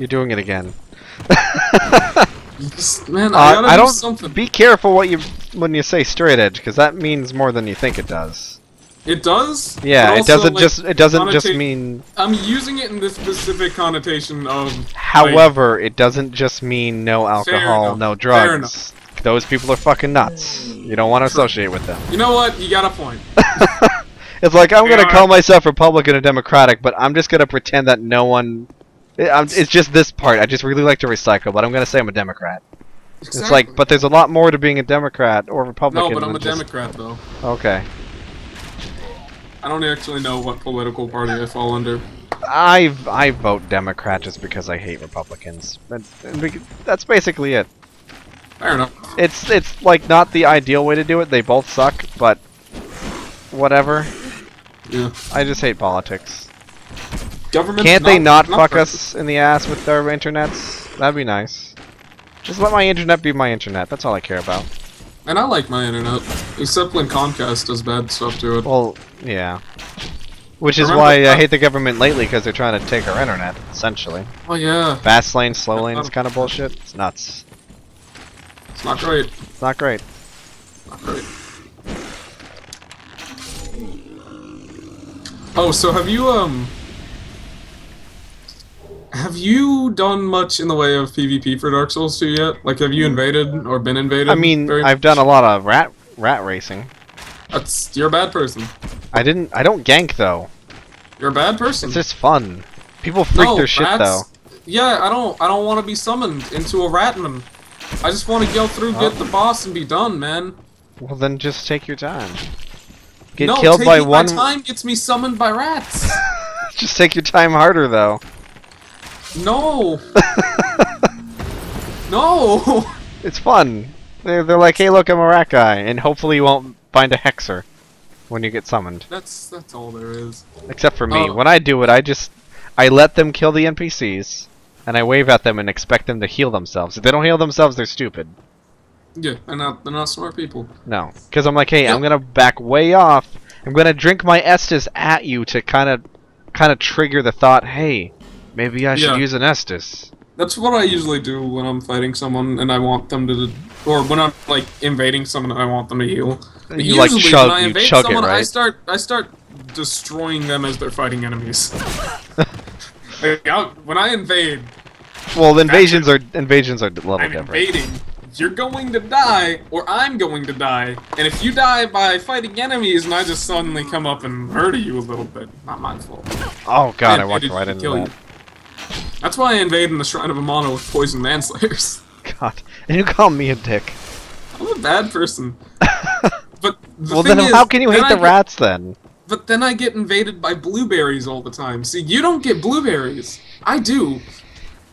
You're doing it again. Man, I don't. Do something. Be careful what you when you say straight edge, because that means more than you think it does. It does. Yeah, it doesn't like, just. It doesn't just mean. I'm using it in this specific connotation of. However, like, it doesn't just mean no alcohol, no drugs. Those people are fucking nuts. You don't want to associate with them. You know what? You got a point. It's like, I'm gonna call myself Republican or Democratic, but I'm just gonna pretend that no one... It's just this part, I just really like to recycle, but I'm gonna say I'm a Democrat. Exactly. It's like, but there's a lot more to being a Democrat or Republican. No, but I'm a Democrat, though. Okay. I don't actually know what political party I fall under. I vote Democrat just because I hate Republicans. That's basically it. Fair enough. It's like, not the ideal way to do it, they both suck, but... whatever. Yeah. I just hate politics. Government's Can't they not fuck us in the ass with their internets? That'd be nice. Just let my internet be my internet. That's all I care about. And I like my internet. Except when Comcast does bad stuff to it. Well, yeah. Which is why I hate the government lately, because they're trying to take our internet, essentially. Oh, yeah. Fast lane, slow lane is kind of bullshit. It's nuts. It's not great. It's not great. Not great. Oh, so have you done much in the way of PvP for Dark Souls 2 yet? Like, have you invaded or been invaded? I mean, I've done a lot of rat racing. That's you're a bad person. I don't gank though. You're a bad person. It's just fun. People freak their shit though. Yeah, I don't want to be summoned into a ratman. I just want to go through, get the boss, and be done, man. Well, then just take your time. Get killed by one. My time gets me summoned by rats. Just take your time harder, though. No. No. It's fun. They're like, hey, look, I'm a rat guy, and hopefully you won't find a hexer when you get summoned. That's all there is. Except for me. When I do it, I let them kill the NPCs, and I wave at them and expect them to heal themselves. If they don't heal themselves, they're stupid. Yeah, they're not smart people. No, because I'm like, hey, I'm gonna back way off. I'm gonna drink my Estus at you to kind of trigger the thought, hey, maybe I should use an Estus. That's what I usually do when I'm fighting someone and I want them to, or when I'm like invading someone and I want them to heal. But you usually, like chug, when I invade someone, right? I start destroying them as they're fighting enemies. Like, when I invade. Well, invasions are level different. I'm invading. you're going to die, or I'm going to die, and if you die by fighting enemies and I just suddenly come up and murder you a little bit, not my fault. Oh god, I walked right into that. That's why I invade in the Shrine of Amano with poison manslayers. God, and you call me a dick. I'm a bad person. But the well, thing then is, how can you hate the rats then? But then I get invaded by blueberries all the time. See, you don't get blueberries. I do.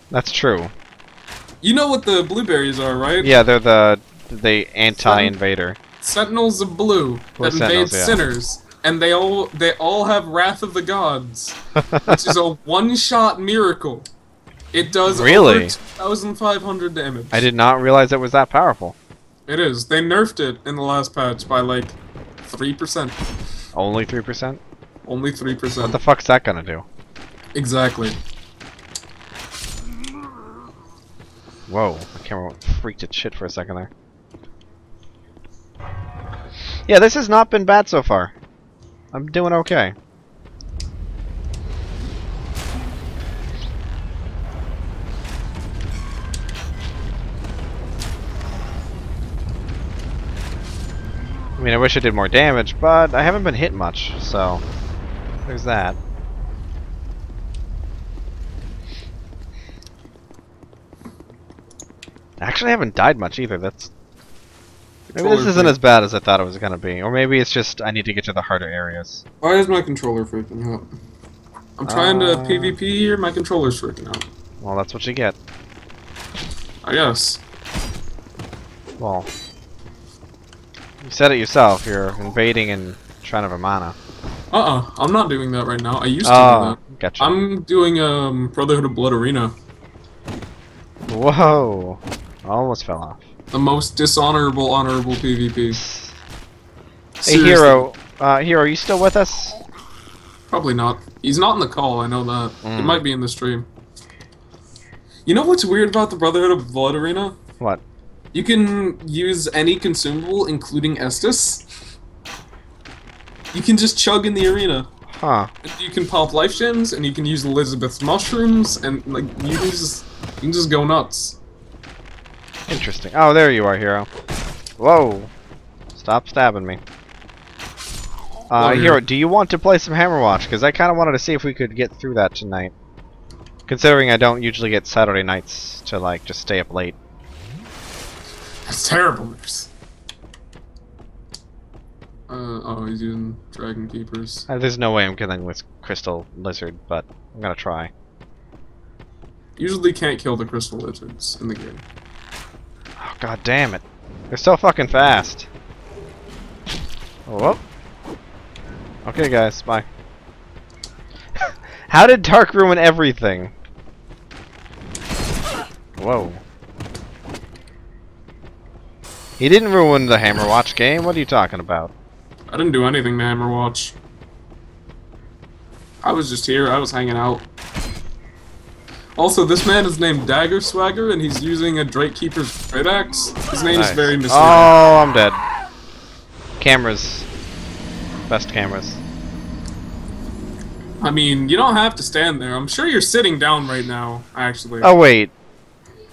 That's true. You know what the blueberries are, right? Yeah, they're the anti-invader. Sentinels of Blue that invade sinners, and they all have Wrath of the Gods, which is a one-shot miracle. It does really? Over 2,500 damage. I did not realize it was that powerful. It is. They nerfed it in the last patch by like 3%. Only 3%? Only 3%. What the fuck's that gonna do? Exactly. Whoa, the camera went freaked at shit for a second there. Yeah, this has not been bad so far. I'm doing okay. I mean, I wish I did more damage, but I haven't been hit much, so there's that. Actually, I haven't died much either. That's maybe this isn't as bad as I thought it was gonna be, or maybe it's just I need to get to the harder areas. Why is my controller freaking out? I'm trying to PvP here. My controller's freaking out. Well, that's what you get, I guess. Well. You said it yourself, you're invading in Shrine of Amano. Uh-uh, I'm not doing that right now. I used to do that. Gotcha. I'm doing Brotherhood of Blood Arena. Whoa. Almost fell off. The most dishonorable honorable PvP. Seriously. Hey Hero, Hero, are you still with us? Probably not. He's not in the call, I know that. He might be in the stream. You know what's weird about the Brotherhood of Blood Arena? What? You can use any consumable, including Estus. You can just chug in the arena. Huh. You can pop life gems, and you can use Elizabeth's mushrooms, and like you can just go nuts. Interesting. Oh, there you are, Hero. Whoa! Stop stabbing me. Hero, do you want to play some Hammerwatch? Because I kind of wanted to see if we could get through that tonight. Considering I don't usually get Saturday nights to like just stay up late. That's terrible news. Oh, he's using Dragon Keepers. There's no way I'm killing with Crystal Lizard, but I'm gonna try. Usually can't kill the Crystal Lizards in the game. Oh, god damn it. They're so fucking fast. Oh, whoa. Okay, guys, bye. How did Dark ruin everything? Whoa. He didn't ruin the Hammerwatch game. What are you talking about? I didn't do anything to Hammerwatch. I was just here. I was hanging out. Also, this man is named Dagger Swagger, and he's using a Drake Keeper's Great Axe. His name is very mysterious. Oh, I'm dead. Cameras. Best cameras. I mean, you don't have to stand there. I'm sure you're sitting down right now, actually. Oh, wait.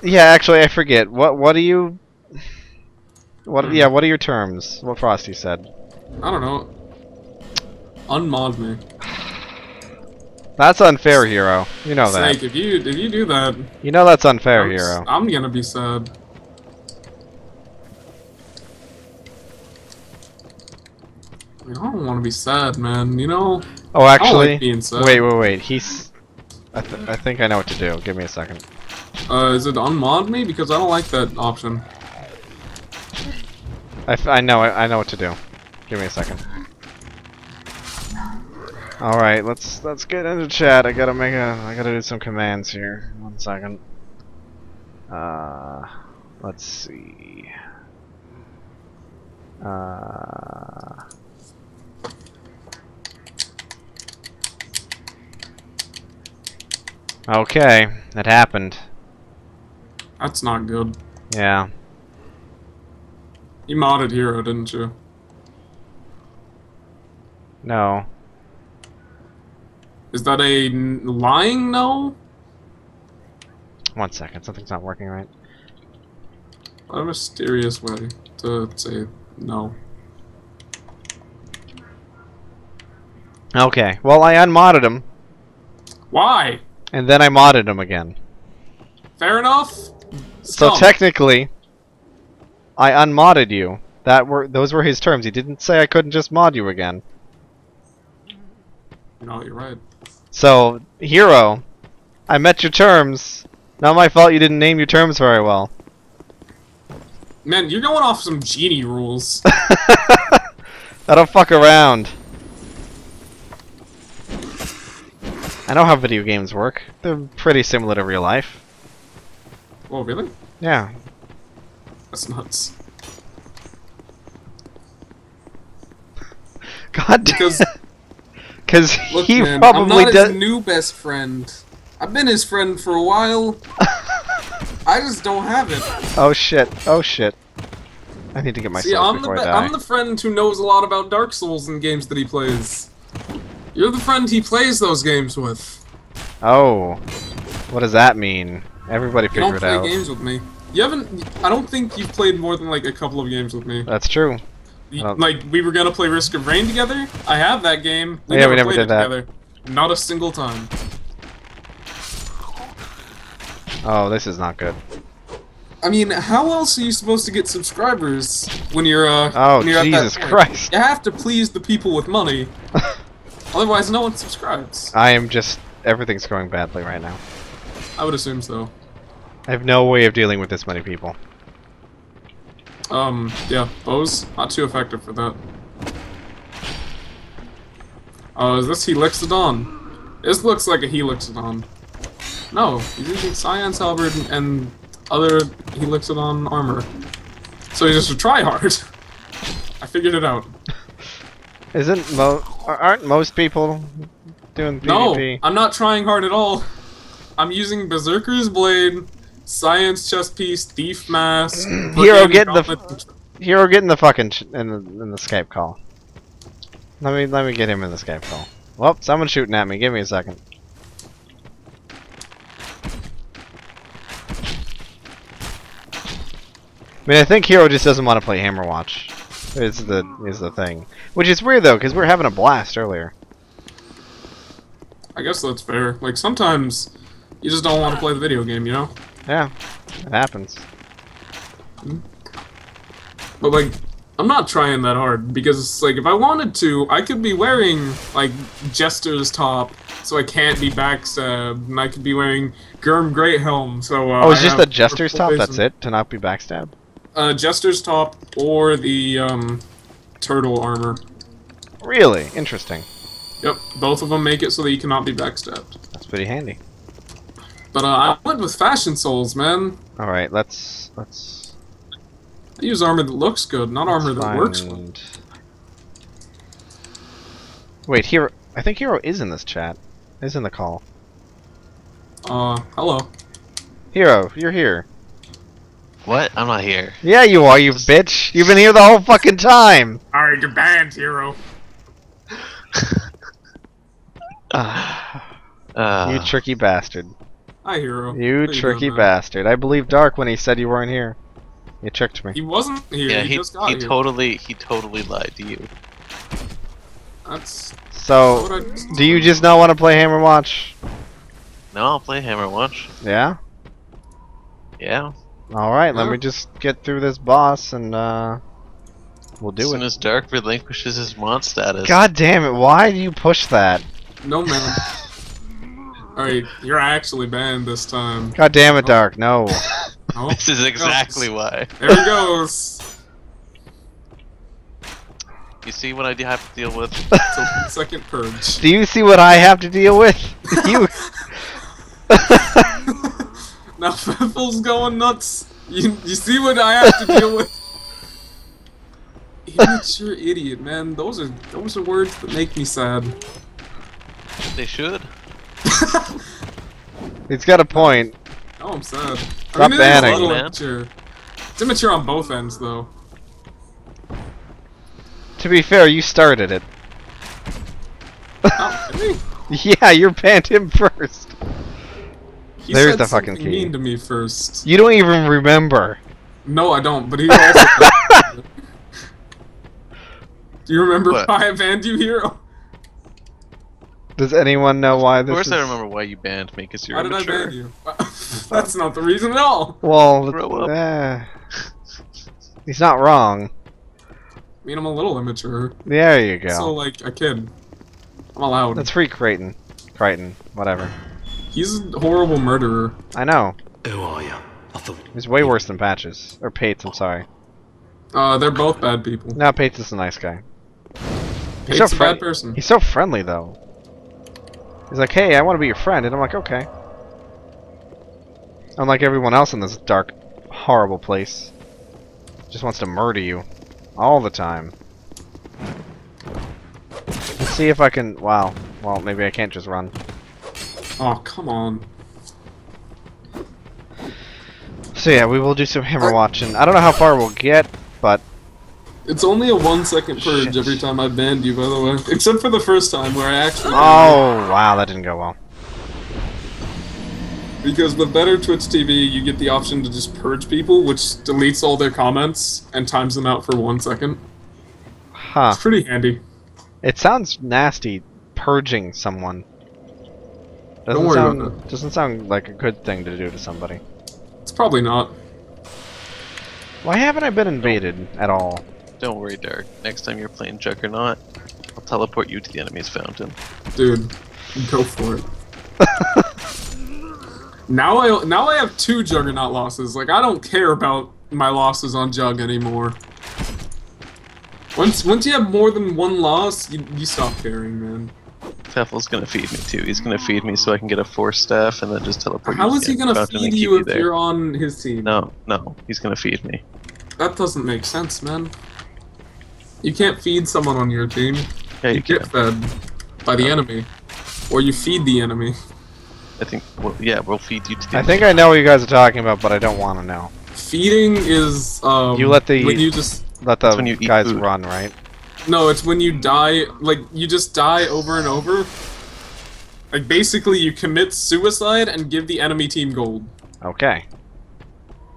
Yeah, actually, I forget. What are you... Yeah, what are your terms? What Frosty said. I don't know. Unmod me. That's unfair, Hero. You know that. Snake, if you do that... You know that's unfair, Hero. I'm gonna be sad. I don't want to be sad, man. You know? Oh, actually... I don't like being sad. Wait. He's... I think I know what to do. Give me a second. Is it unmod me? Because I don't like that option. I know what to do. Give me a second. All right, let's get into chat. I gotta do some commands here. One second. Let's see. Okay, it happened. That's not good. Yeah. You modded Hero, didn't you? No. Is that a lying no? One second, something's not working right. a mysterious way to say no. Okay, well, I unmodded him. Why? And then I modded him again. Fair enough. So technically, I unmodded you. Those were his terms. He didn't say I couldn't just mod you again. No, you're right. So, Hero, I met your terms. Not my fault you didn't name your terms very well. Man, you're going off some genie rules. I don't fuck around. I know how video games work. They're pretty similar to real life. Oh, really? Yeah. That's nuts. God damn. Because he man, probably does. I'm not his new best friend. I've been his friend for a while. I just don't have it. Oh shit! Oh shit! I need to get my stuff before I die. I'm the friend who knows a lot about Dark Souls and games that he plays. You're the friend he plays those games with. Oh, what does that mean? Everybody figure it out. You don't play games with me. You haven't. I don't think you've played more than like a couple of games with me. That's true. Like, we were gonna play Risk of Rain together? I have that game. We never played it together. Not a single time. Oh, this is not good. I mean, how else are you supposed to get subscribers when you're, Oh, Jesus Christ. You have to please the people with money. Otherwise, no one subscribes. I am just... Everything's going badly right now. I would assume so. I have no way of dealing with this many people. Yeah, bows, not too effective for that. Is this Helixodon? This looks like a Helixodon. No, he's using Science Halberd and other Helixodon armor. So he's just a tryhard. I figured it out. Aren't most people doing PvP? No, I'm not trying hard at all. I'm using Berserker's Blade. Science chest piece, thief mask. Hero getting the fucking in the Skype call. Let me get him in the Skype call. Well, someone's shooting at me. Give me a second. I mean, I think Hero just doesn't want to play Hammerwatch. Is the thing, which is weird though, because we were having a blast earlier. I guess that's fair. Like sometimes you just don't want to play the video game, you know. Yeah, it happens. But, like, I'm not trying that hard, because, like, if I wanted to, I could be wearing, like, Jester's Top, so I can't be backstabbed, and I could be wearing Gurm Greathelm, so, Oh, it's just the Jester's Top, that's it? To not be backstabbed? Jester's Top, or the, Turtle Armor. Really? Interesting. Yep, both of them make it so that you cannot be backstabbed. That's pretty handy. But I went with Fashion Souls, man. All right, let's. I use armor that looks good, not armor that works good. Wait, Hero. I think Hero is in this chat. Is in the call. Hello. Hero, you're here. What? I'm not here. Yeah, you are, you bitch. You've been here the whole fucking time. All right, you're banned, Hero. You tricky bastard. Hi, Hero. You tricky bastard. I believed Dark when he said you weren't here. You tricked me. He wasn't here. Yeah, he just got here. He totally lied to you. That's so. Do you just not want to play Hammerwatch? No, I'll play Hammerwatch. Yeah. Yeah. All right. Yeah. Let me just get through this boss, and we'll do it. As soon as Dark relinquishes his mod status. God damn it! Why do you push that? No man. Alright, you're actually banned this time. God damn it, Dark, no. Nope. This is exactly why. There he goes. You see what I have to deal with? It's a second purge. Do you see what I have to deal with? You. Now Feffle's going nuts. You see what I have to deal with? You're an idiot, man. Those are words that make me sad. They should. He's got a point. Oh, I'm sad. Stop banning, man. It's immature on both ends, though. To be fair, you started it. Oh, really? Yeah, you banned him first. There's the fucking key. He said something mean to me first. You don't even remember. No, I don't, but he's also... Do you remember why I banned you, Hero? Does anyone know why this is? Of course I remember why you banned me, because you're immature. Why did I ban you? That's not the reason at all! Well, he's not wrong. I mean, I'm a little immature. There you go. So, like, a kid. I'm allowed. That's free Crichton. Crichton, whatever. He's a horrible murderer. I know. Who are you? He's way worse than Patches. Or Pates, I'm sorry. They're both bad people. No, Pates is a nice guy. Pates is a bad person. He's so friendly, though. He's like, hey, I want to be your friend. And I'm like, okay. Unlike everyone else in this dark, horrible place. Just wants to murder you. All the time. Let's see if I can... Wow. Well, maybe I can't just run. Oh, come on. So yeah, we will do some hammer watching. I don't know how far we'll get, but... It's only a 1 second purge every time I banned you, by the way. Except for the first time, where I actually... Oh, wow, that didn't go well. Because with better Twitch TV, you get the option to just purge people, which deletes all their comments and times them out for 1 second. Huh. It's pretty handy. It sounds nasty, purging someone. Don't worry about that. Doesn't sound like a good thing to do to somebody. It's probably not. Why haven't I been invaded at all? Don't worry, Dark. Next time you're playing Juggernaut, I'll teleport you to the enemy's fountain. Dude, go for it. now I have 2 Juggernaut losses. Like, I don't care about my losses on Jug anymore. Once you have more than 1 loss, you stop caring, man. Feffle's gonna feed me too. He's gonna feed me so I can get a 4 staff and then just teleport. How is he gonna feed you if you're on his team? No, no, he's gonna feed me. That doesn't make sense, man. You can't feed someone on your team. Yeah, you get fed by the enemy, or you feed the enemy. I think, well, yeah, we'll feed you to the enemy. I think I know what you guys are talking about, but I don't want to know. Feeding is you let the when you just let the guys run, right? No, it's when you die, like, you just die over and over. Like, basically, you commit suicide and give the enemy team gold. Okay.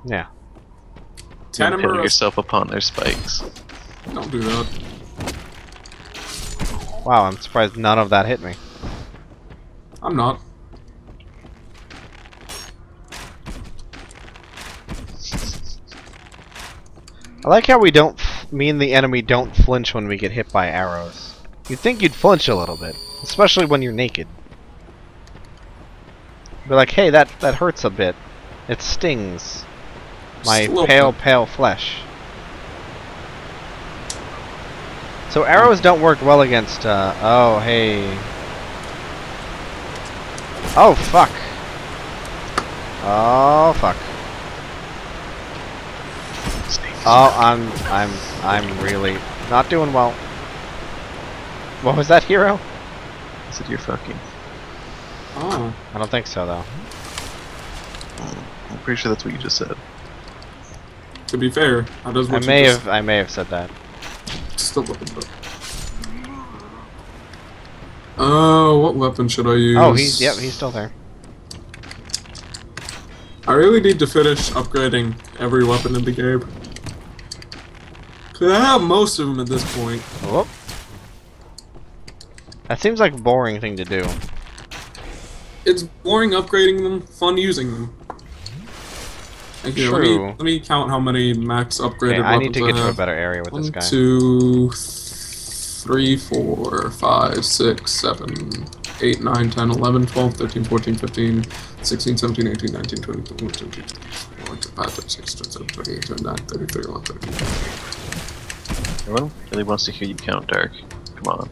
Yeah. Pin yourself upon their spikes. Don't do that. Wow, I'm surprised none of that hit me. I'm not. I like how we don't... Me and the enemy don't flinch when we get hit by arrows. You'd think you'd flinch a little bit, especially when you're naked. Be like, hey, that hurts a bit. It stings my pale flesh. So arrows don't work well against. Oh, hey. Oh fuck. Oh fuck. Oh, I'm really not doing well. What was that, Hero? I said you're fucking. Oh. I don't think so, though. I'm pretty sure that's what you just said. To be fair, I does what I may you have. Just... I may have said that. Still looking for. Oh, what weapon should I use? Oh, he's yep, he's still there. I really need to finish upgrading every weapon in the game. I have most of them at this point. Oh. That seems like a boring thing to do. It's boring upgrading them, fun using them. Okay, let me count how many max upgraded weapons I have. I need to get to a better area with this guy. 1, 2, 3, 4, 5, 6, 7, 8, 9, 10, 11, 12, 13, 14, 15, 16, 17, 18, 19, 20, 21, 22, 23, 24, 25, 26, 27, 28, 29, 30, 31, 32. Everyone really wants to hear you count, Dark. Come on.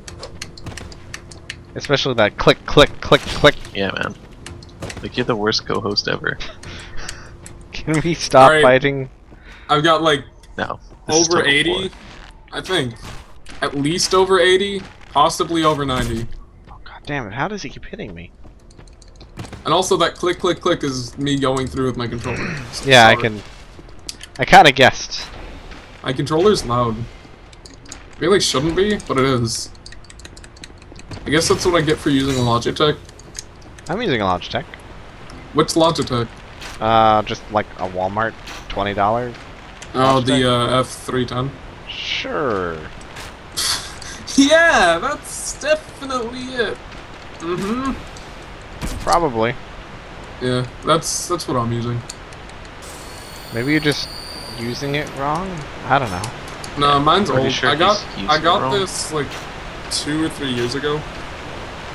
Especially that click, click, click, click. Yeah, man. Like, you're the worst co-host ever. Can we stop fighting? I've got, like, over 80. I think. At least over 80. Possibly over 90. Oh, god damn it. How does he keep hitting me? And also that click, click, click is me going through with my controller. Yeah, sorry. I kinda guessed. My controller's loud. Really shouldn't be, but it is. I guess that's what I get for using a Logitech. I'm using a Logitech. What's Logitech? Just like a Walmart $20 Oh, the F310. Sure. Yeah, that's definitely it. Mm-hmm. Probably. Yeah, that's what I'm using. Maybe you're just using it wrong? I don't know. No, mine's old. Sure I got this like 2 or 3 years ago.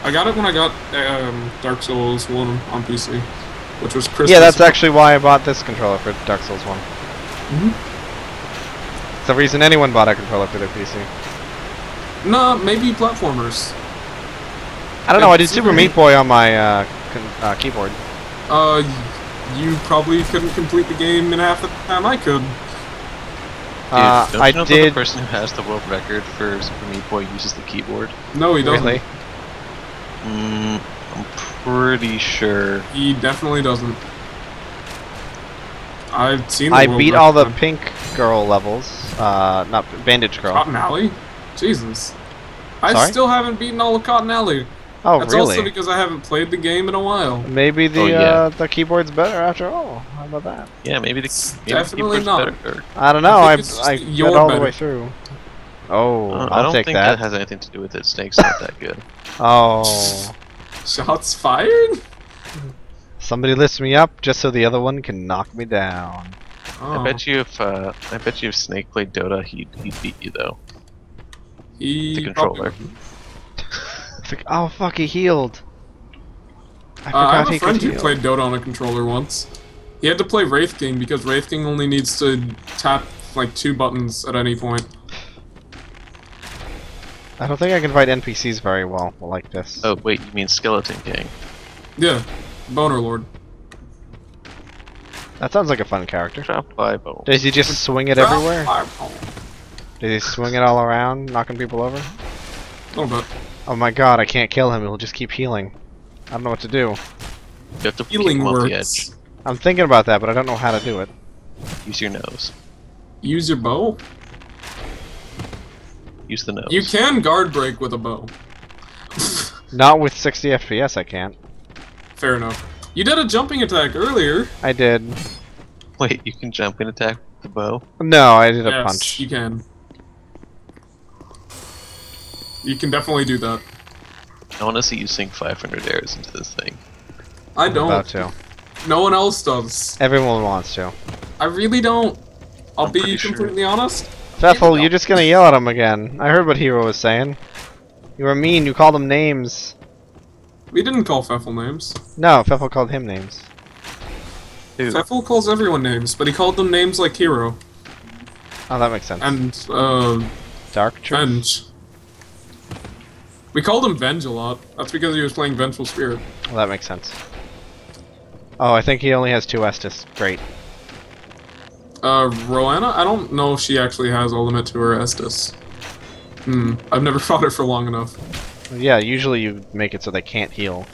I got it when I got Dark Souls 1 on PC, which was Christmas. Yeah, that's actually why I bought this controller for Dark Souls 1. Mm-hmm. It's the reason anyone bought a controller for their PC. No, maybe platformers. I don't know. I did Super Meat Boy on my keyboard. You probably couldn't complete the game in half the time I could. Dude, I know did. The person who has the world record for Super Meat Boy uses the keyboard. No, he doesn't. Really? I'm pretty sure. He definitely doesn't. I've seen. The I beat all the pink girl levels. Not bandage girl. Cotton Alley. Jesus. Sorry? I still haven't beaten all of Cotton Alley. Oh, that's really? That's also because I haven't played the game in a while. Maybe the the keyboard's better after all. How about that? Yeah, maybe the keyboard's not. Better. I don't know. I got all the way through. Oh, I'll take that. I don't think that has anything to do with it. Snake's not that good. Oh. Shots fired? Somebody lifts me up just so the other one can knock me down. Oh. I bet you if Snake played Dota, he'd beat you though. He the controller. It's like, oh fuck, he healed. I have a friend who played Dota on a controller once. He had to play Wraith King because Wraith King only needs to tap like 2 buttons at any point. I don't think I can fight NPCs very well like this. Oh wait, you mean Skeleton King? Yeah, Boner Lord. That sounds like a fun character. Does he just swing it everywhere? Does he swing it all around, knocking people over? A little bit. Oh my god, I can't kill him, he'll just keep healing. I don't know what to do. You have to healing keep him off the edge. I'm thinking about that, but I don't know how to do it. Use your nose. Use your bow? Use the nose. You can guard break with a bow. Not with 60 FPS, I can't. Fair enough. You did a jumping attack earlier. I did. Wait, you can jump and attack with the bow? No, I did a punch. Yes, you can. You can definitely do that. I want to see you sink 500 airs into this thing. I don't. I'm about to. No one else does. Everyone wants to. I really don't. I'll be completely honest. Feffle, you're just gonna yell at him again. I heard what Hero was saying. You were mean. You called him names. We didn't call Feffle names. No, Feffle called him names. Dude. Feffle calls everyone names, but he called them names like Hero. Oh, that makes sense. And Dark Venge. We called him Venge a lot. That's because he was playing Vengeful Spirit. Well, that makes sense. Oh, I think he only has 2 Estus. Great. Roanna? I don't know if she actually has a limit to her Estus. Hmm. I've never fought her for long enough. Yeah, usually you make it so they can't heal.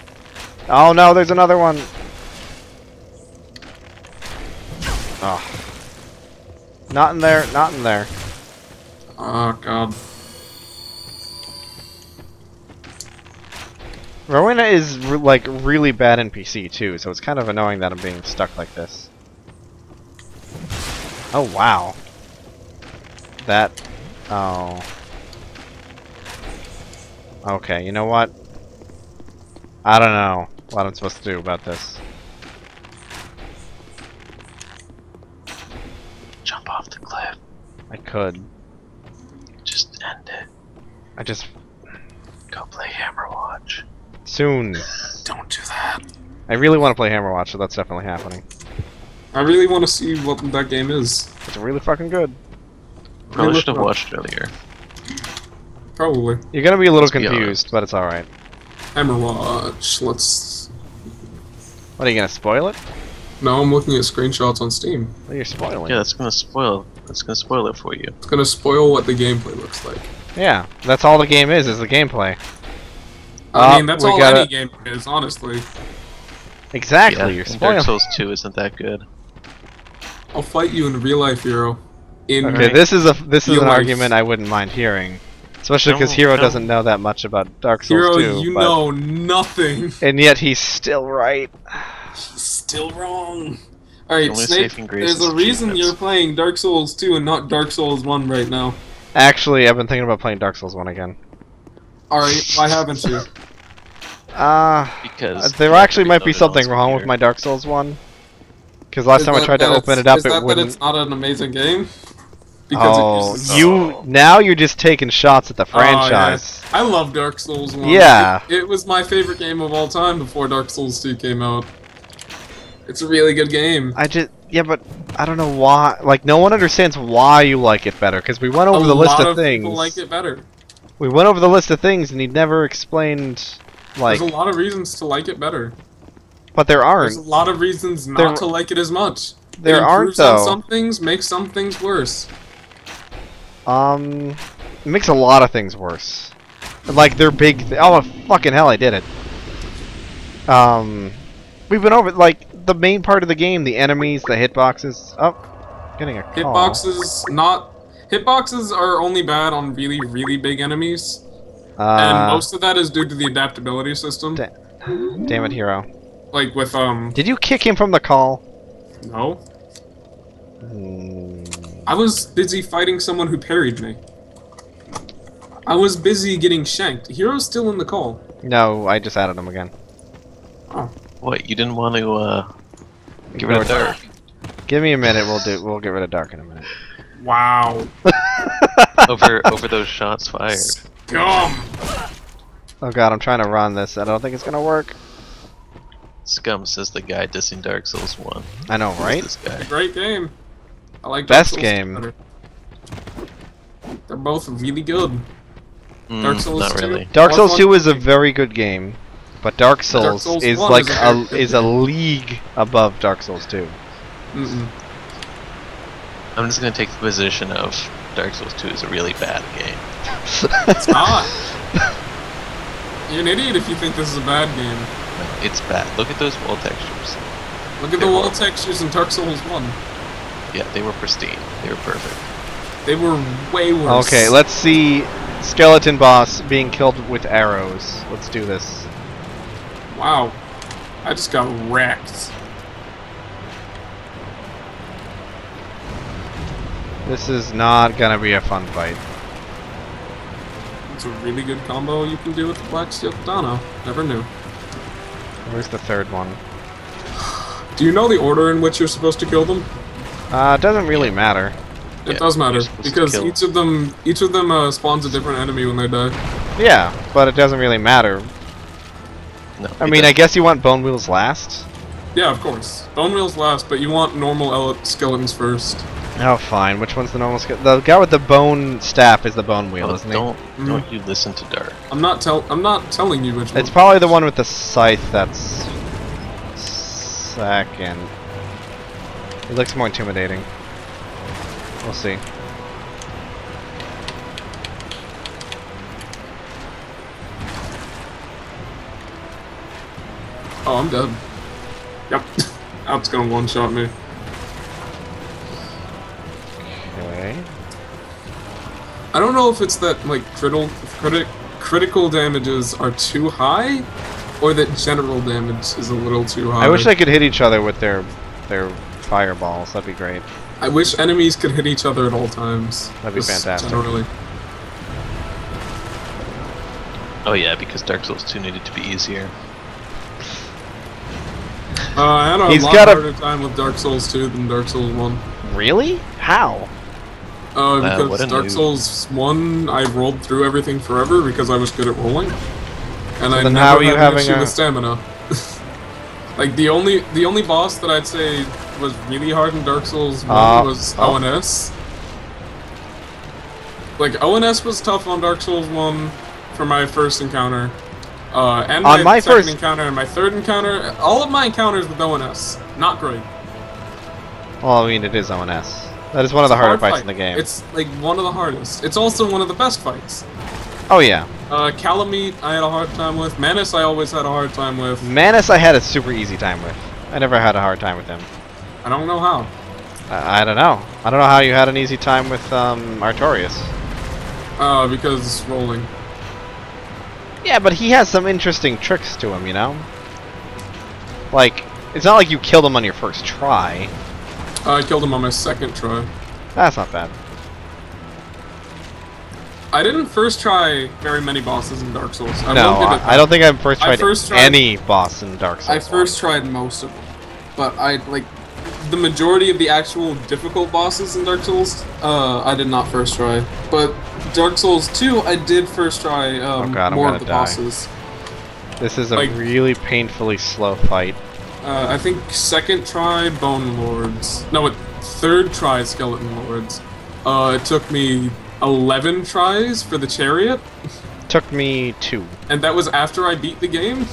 Oh no, there's another one! Oh. Not in there, not in there. Oh god. Rowena is like really bad NPC too, so it's kind of annoying that I'm being stuck like this. Oh wow, that. Oh. Okay, you know what? I don't know what I'm supposed to do about this. Jump off the cliff. I could. Just end it. I just go play Hammerwatch. Soon. Don't do that. I really want to play Hammerwatch, so that's definitely happening. I really want to see what that game is. It's really fucking good. Probably should have watched earlier. Probably. You're gonna be a little confused, but it's alright. Hammerwatch, let's... What, are you gonna spoil it? No, I'm looking at screenshots on Steam. Oh, you're spoiling. Yeah, that's gonna spoil it for you. It's gonna spoil what the gameplay looks like. Yeah, that's all the game is the gameplay. I mean, that's all any game is, honestly. Exactly, you're spoiling. Dark Souls 2 isn't that good. I'll fight you in real life, Hero. Okay, this is an argument I wouldn't mind hearing. Especially because Hero doesn't know that much about Dark Souls 2. Hero, you know nothing. And yet he's still right. He's still wrong. Alright, Snake, there's a reason you're playing Dark Souls 2 and not Dark Souls 1 right now. Actually, I've been thinking about playing Dark Souls 1 again. Alright, why haven't you? Because there actually might be something wrong with my Dark Souls 1. Because last time I tried to open it up, it wouldn't. Is that not an amazing game? Because now you're just taking shots at the franchise. Yeah. I love Dark Souls 1. Yeah. It was my favorite game of all time before Dark Souls 2 came out. It's a really good game. Yeah, but I don't know why. Like, no one understands why you like it better. Because we went over the list of things. A lot of people like it better. We went over the list of things, and he never explained. Like, there's a lot of reasons to like it better. But there aren't. There's a lot of reasons not to like it as much. There aren't, though. On some things, makes some things worse. It makes a lot of things worse. Like, they're big. Oh, fucking hell, I did it. We've been over, like, the main part of the game, the enemies, the hitboxes. Oh, getting a call. Hitboxes are only bad on really, really big enemies. And most of that is due to the adaptability system. Damn it, Hero. Like with did you kick him from the call? No. I was busy fighting someone who parried me. I was busy getting shanked. Hero's still in the call. No, I just added him again. Oh. What? You didn't want to get rid of Dark? Give me a minute. We'll get rid of Dark in a minute. Wow. over those shots fired. Scum. Oh god, I'm trying to run this. I don't think it's gonna work. Scum, says the guy dissing Dark Souls 1. I know, right? This guy. Great game. I like Dark Souls game. Better. They're both really good. Dark Souls not 2. Really. Dark Souls 2 is a very good game, but Dark Souls is like a league above Dark Souls 2. I'm just gonna take the position of Dark Souls 2 is a really bad game. It's not. You're an idiot if you think this is a bad game. It's bad. Look at those wall textures. Look at the wall textures in Dark Souls 1. Yeah, they were pristine. They were perfect. They were way worse. Okay, let's see skeleton boss being killed with arrows. Let's do this. Wow. I just got wrecked. This is not gonna be a fun fight. It's a really good combo you can do with the Black Steel Katana. Never knew. Where's the third one? Do you know the order in which you're supposed to kill them? It doesn't really matter. It does matter because each of them spawns a different enemy when they die. Yeah, but it doesn't really matter. No. I mean, I guess you want bone wheels last. Yeah, of course. Bone wheels last, but you want normal skeletons first. Oh, fine. Which one's the normal skeleton? The guy with the bone staff is the bone wheel, isn't he? Don't you listen to Dark. I'm not telling you which one. It's probably the one with the scythe that's second. It looks more intimidating. We'll see. Oh, I'm dead. Yep. That's gonna one-shot me. I don't know if it's that like critical damages are too high, or that general damage is a little too high. I wish they could hit each other with their fireballs. That'd be great. I wish enemies could hit each other at all times. That'd be fantastic. Generally. Oh yeah, because Dark Souls 2 needed to be easier. I had a lot harder time with Dark Souls 2 than Dark Souls 1. Really? How? Because Dark Souls 1, I rolled through everything forever because I was good at rolling, and I never had an issue with stamina. Like the only boss that I'd say was really hard in Dark Souls 1 was O&S. Like O&S was tough on Dark Souls 1 for my first encounter, and my second encounter and my third encounter. All of my encounters with O&S, not great. Well, I mean, it is O&S. That is one of the harder fights in the game. It's like one of the hardest. It's also one of the best fights. Oh yeah. Calamite I had a hard time with. Manus I always had a hard time with. Manus I had a super easy time with. I never had a hard time with him. I don't know how. I don't know. I don't know how you had an easy time with Artorias. Because rolling. Yeah, but he has some interesting tricks to him, you know? Like It's not like you killed him on your first try. I killed him on my second try. That's not bad. I didn't first try very many bosses in Dark Souls. I don't think I first tried any boss in Dark Souls. I first tried most of them. But I, like, the majority of the actual difficult bosses in Dark Souls, I did not first try. But Dark Souls 2, I did first try more of the bosses. This is a really painfully slow fight. I think second try, Bone Lords. No, third try, Skeleton Lords. It took me 11 tries for the Chariot. Took me 2. And that was after I beat the game?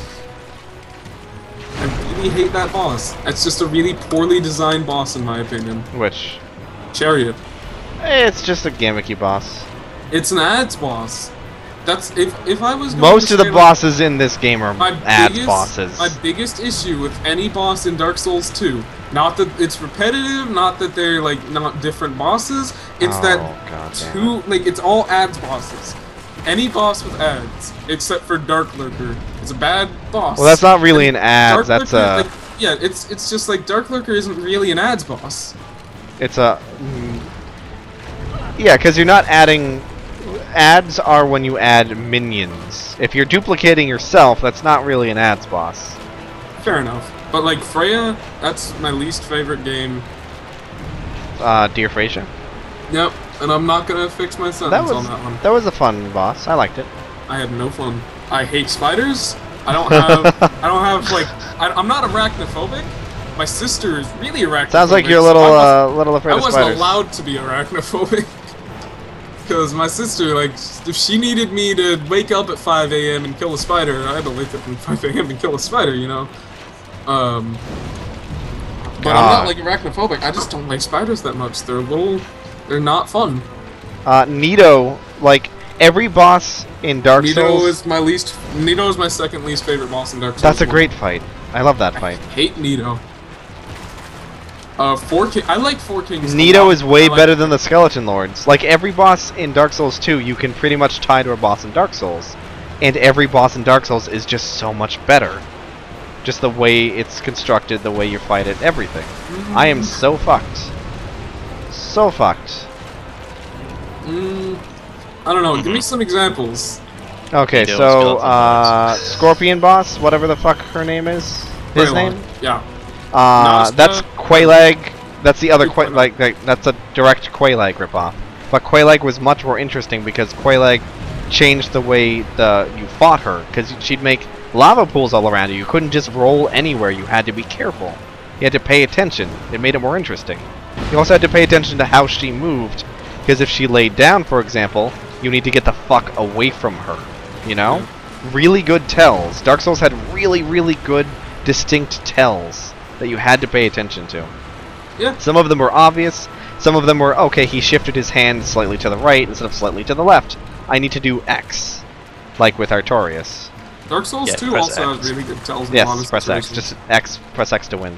I really hate that boss. That's just a really poorly designed boss, in my opinion. Which? Chariot. It's just a gimmicky boss. It's an ads boss. That's if I was going most of the bosses in this game are ads bosses. My biggest issue with any boss in Dark Souls 2, not that it's repetitive, not that they're like not different bosses, it's it's all ads bosses. Any boss with ads, except for Dark Lurker, it's a bad boss. Well, that's not really an ads. That's Lurker, it's just like Dark Lurker isn't really an ads boss. It's a because you're not adding. Ads are when you add minions. If you're duplicating yourself, that's not really an ads boss. Fair enough. But like Freya, that's my least favorite game. Dear Freysia? Yep, and I'm not gonna fix my sentence on that one. That was a fun boss. I liked it. I had no fun. I hate spiders. I don't have... I'm not arachnophobic. My sister is really arachnophobic. Sounds like you're a little afraid of spiders. I wasn't allowed to be arachnophobic. Because my sister, like, if she needed me to wake up at 5 a.m. and kill a spider, I had to wake up at 5 a.m. and kill a spider, you know? But I'm not, like, arachnophobic. I just don't like spiders that much. They're they're not fun. Nito, like, every boss in Dark Souls... Nito is my second least favorite boss in Dark Souls. That's a great fight. I love that fight. I hate Nito. I like Four Kings. Nito is way better than the Skeleton Lords. Like, every boss in Dark Souls 2, you can pretty much tie to a boss in Dark Souls. And every boss in Dark Souls is just so much better. Just the way it's constructed, the way you fight it, everything. I am so fucked. So fucked. I don't know, give me some examples. Okay, so, Scorpion boss, whatever the fuck her name is. His name? Yeah. That's Quelaag. That's the other that's a direct Quelaag ripoff. But Quelaag was much more interesting because Quelaag changed the way you fought her, because she'd make lava pools all around you. You couldn't just roll anywhere. You had to be careful. You had to pay attention. It made it more interesting. You also had to pay attention to how she moved, because if she laid down, for example, you need to get the fuck away from her. You know, really good tells. Dark Souls had really, really good, distinct tells that you had to pay attention to. Yeah. Some of them were obvious, some of them were, okay, he shifted his hand slightly to the right instead of slightly to the left. I need to do X. Like with Artorias. Dark Souls 2 also has really good tells. Yes, press X. Just X, press X to win.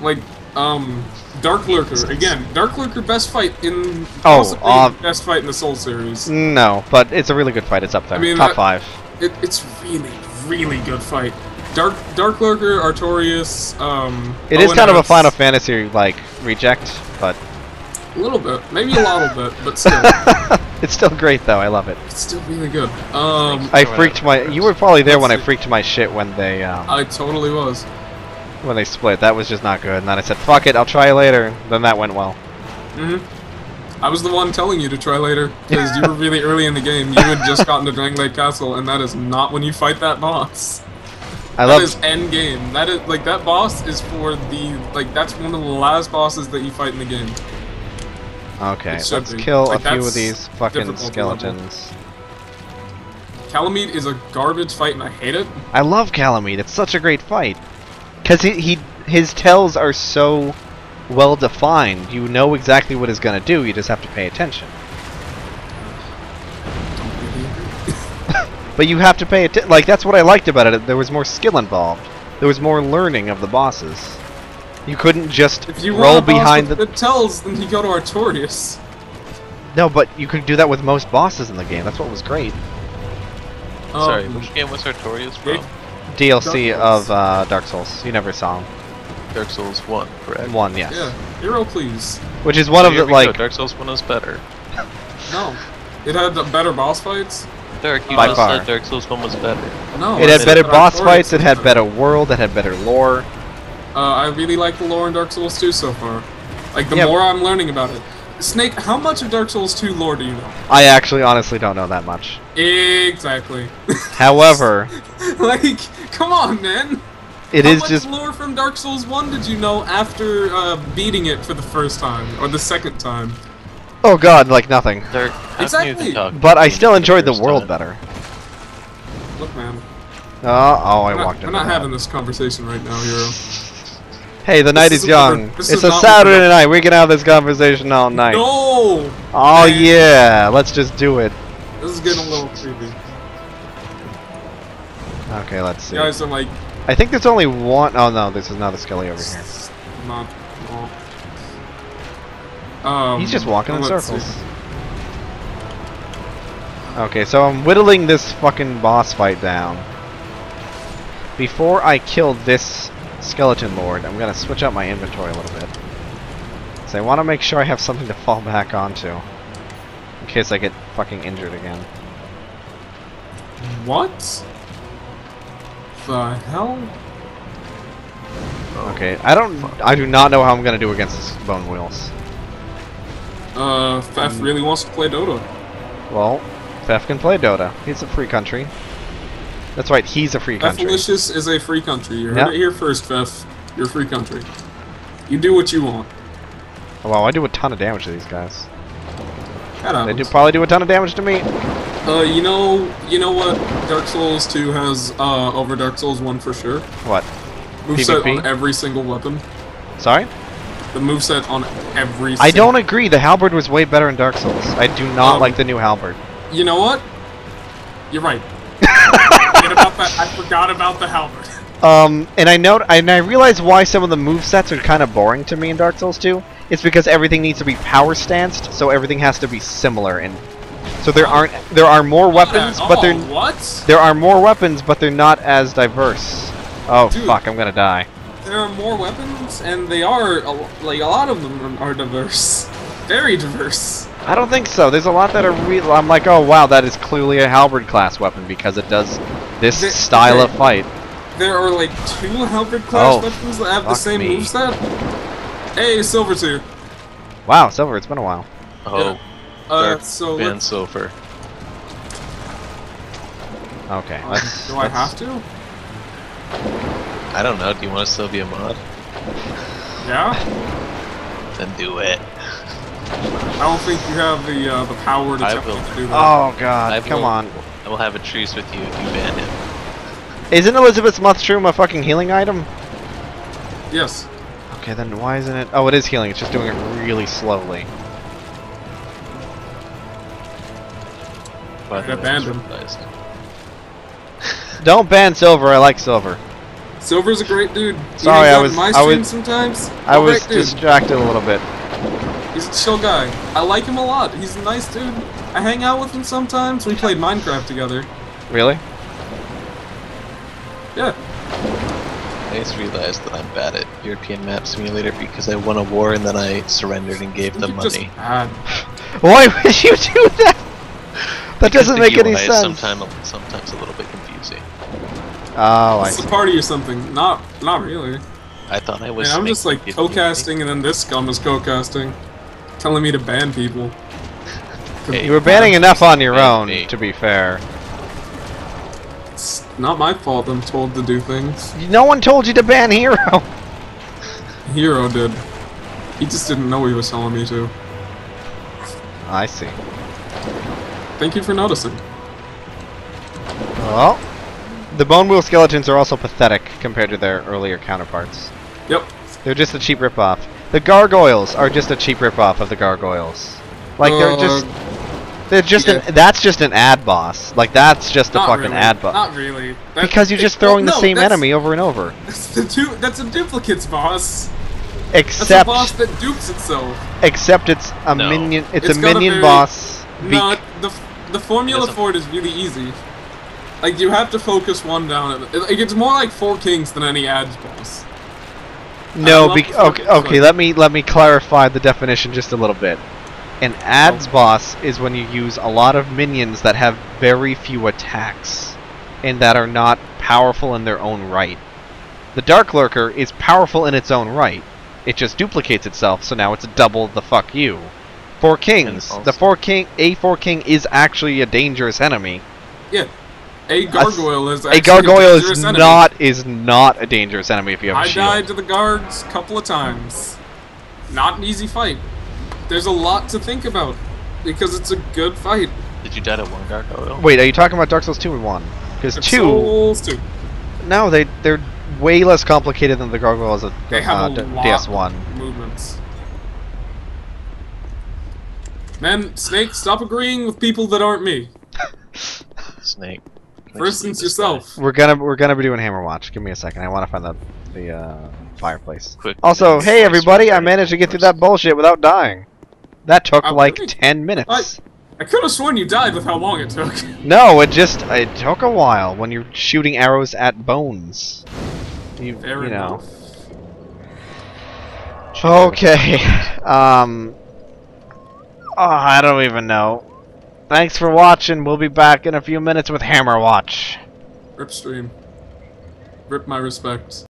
Like, Dark Lurker. Again, Dark Lurker best fight in... best fight in the Soul series. No, but it's a really good fight. It's up there. I mean, Top 5. It's really, really good fight. Dark Lurker, Artorias, it is kind of a Final Fantasy, like, reject, but... A little bit. Maybe a little bit, but still. It's still great, though. I love it. It's still really good. I freaked my... You were probably there when I freaked my shit when they, I totally was. When they split. That was just not good. And then I said, fuck it, I'll try later. Then that went well. I was the one telling you to try later, because you were really early in the game. You had just gotten to Drangleic Castle, and that is not when you fight that boss. That is end game. That is like that boss is for the that's one of the last bosses that you fight in the game. Okay, let's kill a few of these fucking skeletons. Calamite is a garbage fight and I hate it. I love Calamite. It's such a great fight because his tells are so well defined. You know exactly what he's gonna do. You just have to pay attention. But you have to pay attention. Like, that's what I liked about it. There was more skill involved. There was more learning of the bosses. You couldn't just roll behind the tells, then you go to Artorias. No, but you could do that with most bosses in the game. That's what was great. Sorry, which game was Artorias from? DLC of Dark Souls. You never saw him. Dark Souls 1, correct? 1, yeah. Yeah, Hero please. Which is one of the, like... Dark Souls 1 is better. No. It had the better boss fights? Derek, you just said Dark Souls 1 was better. No. It had better boss fights, it had better world, it had better lore. I really like the lore in Dark Souls 2 so far. Like, the more I'm learning about it. Snake, how much of Dark Souls 2 lore do you know? I actually honestly don't know that much. Exactly. However... like, come on, man. How much lore from Dark Souls 1 did you know after beating it for the first time, or the second time? Oh god, like nothing. Exactly. But I still enjoyed the world better. Look, man. I walked in. We're not having this conversation right now, Hero. Hey, the night is young. It's a Saturday night. We can have this conversation all night. No! Oh yeah, let's just do it. This is getting a little creepy. Okay, let's see. Guys, I'm like... I think there's only one... Oh no, this is not a Skelly over here. Not... he's just walking in circles. See. Okay, so I'm whittling this fucking boss fight down. Before I kill this skeleton lord, I'm gonna switch up my inventory a little bit. So I want to make sure I have something to fall back onto. In case I get fucking injured again. What? The hell? Okay, I do not know how I'm gonna do against this Bone Wheels. Feff really wants to play Dota. Well, Feff can play Dota. He's a free country. That's right, he's a free country. Feffalicious is a free country. You heard it here first, Feff. You're a free country. You do what you want. Oh, wow, I do a ton of damage to these guys. They probably do a ton of damage to me. You know what Dark Souls 2 has over Dark Souls 1 for sure? What? Moveset on every single weapon. Sorry? The moveset on every single... I don't agree. The halberd was way better in Dark Souls. I do not like the new halberd. You know what? You're right. I forgot about the halberd. And I realize why some of the movesets are kind of boring to me in Dark Souls 2. It's because everything needs to be power stanced, so everything has to be similar and... So there are more weapons, but they're not as diverse. Oh dude, fuck! I'm gonna die. There are more weapons, and they are like a lot of them are diverse, very diverse. I don't think so. There's a lot that are real. I'm like, oh wow, that is clearly a halberd class weapon because it does this style of fight. There are like two halberd class weapons that have the same moveset. Hey, Silver's here. Wow, Silver, it's been a while. Oh. Yeah. Van Silver. Okay. Let's, do I have to? I don't know. Do you want to still be a mod? Yeah. Then do it. I don't think you have the power to do that. Oh God! Come on. I will have a truce with you if you ban him. Isn't Elizabeth's Mushroom a fucking healing item? Yes. Okay, then why isn't it? Oh, it is healing. It's just doing it really slowly. Don't ban Silver. I like Silver. Silver's a great dude. Sorry, I was distracted a little bit. He's a chill guy. I like him a lot. He's a nice dude. I hang out with him sometimes. We played Minecraft together. Really? Yeah. I just realized that I'm bad at European Map Simulator because I won a war and then I surrendered and gave them money. Why would you do that? That doesn't make any sense. Sometimes a little bit confusing. Oh, I see. It's a party or something. Not really. I thought I was. Man, I'm just like co-casting, and then this scum is co-casting, telling me to ban people. You were banning enough on your own, to be fair. It's not my fault. I'm told to do things. No one told you to ban Hero. Hero did. He just didn't know he was telling me to. I see. Thank you for noticing. Well, the Bone Wheel skeletons are also pathetic compared to their earlier counterparts. Yep. They're just a cheap ripoff. The gargoyles are just a cheap ripoff of the gargoyles. Like that's just an ad boss. Like that's just a fucking ad boss. Not really. That's because you're just throwing the same enemy over and over. That's a duplicates boss. Except that's a boss that dupes itself. Except it's a minion. It's a minion boss. No, the formula for it is really easy. Like, you have to focus one down. It's more like Four Kings than any ads boss. No, okay, let me clarify the definition just a little bit. An adds boss is when you use a lot of minions that have very few attacks and that are not powerful in their own right. The Dark Lurker is powerful in its own right. It just duplicates itself, so now it's double the fuck you. Four Kings. The Four King is actually a dangerous enemy. Yeah. A gargoyle is actually a dangerous enemy. A gargoyle is not a dangerous enemy if you have a shield. I died to the guards a couple of times. Not an easy fight. There's a lot to think about because it's a good fight. Did you die to one gargoyle? Wait, are you talking about Dark Souls 2 or 1? Because 2. No, they're way less complicated than the gargoyles of DS1 movements. Man, Snake, stop agreeing with people that aren't me. Snake. For instance, yourself. We're gonna be doing Hammerwatch. Give me a second. I want to find the fireplace. Quick. Also, hey everybody! I managed to get through that bullshit without dying. That took like 10 minutes. I could have sworn you died with how long it took. No, it took a while when you're shooting arrows at bones. You know. Okay. Oh, I don't even know. Thanks for watching. We'll be back in a few minutes with Hammerwatch. Rip stream. Rip my respect.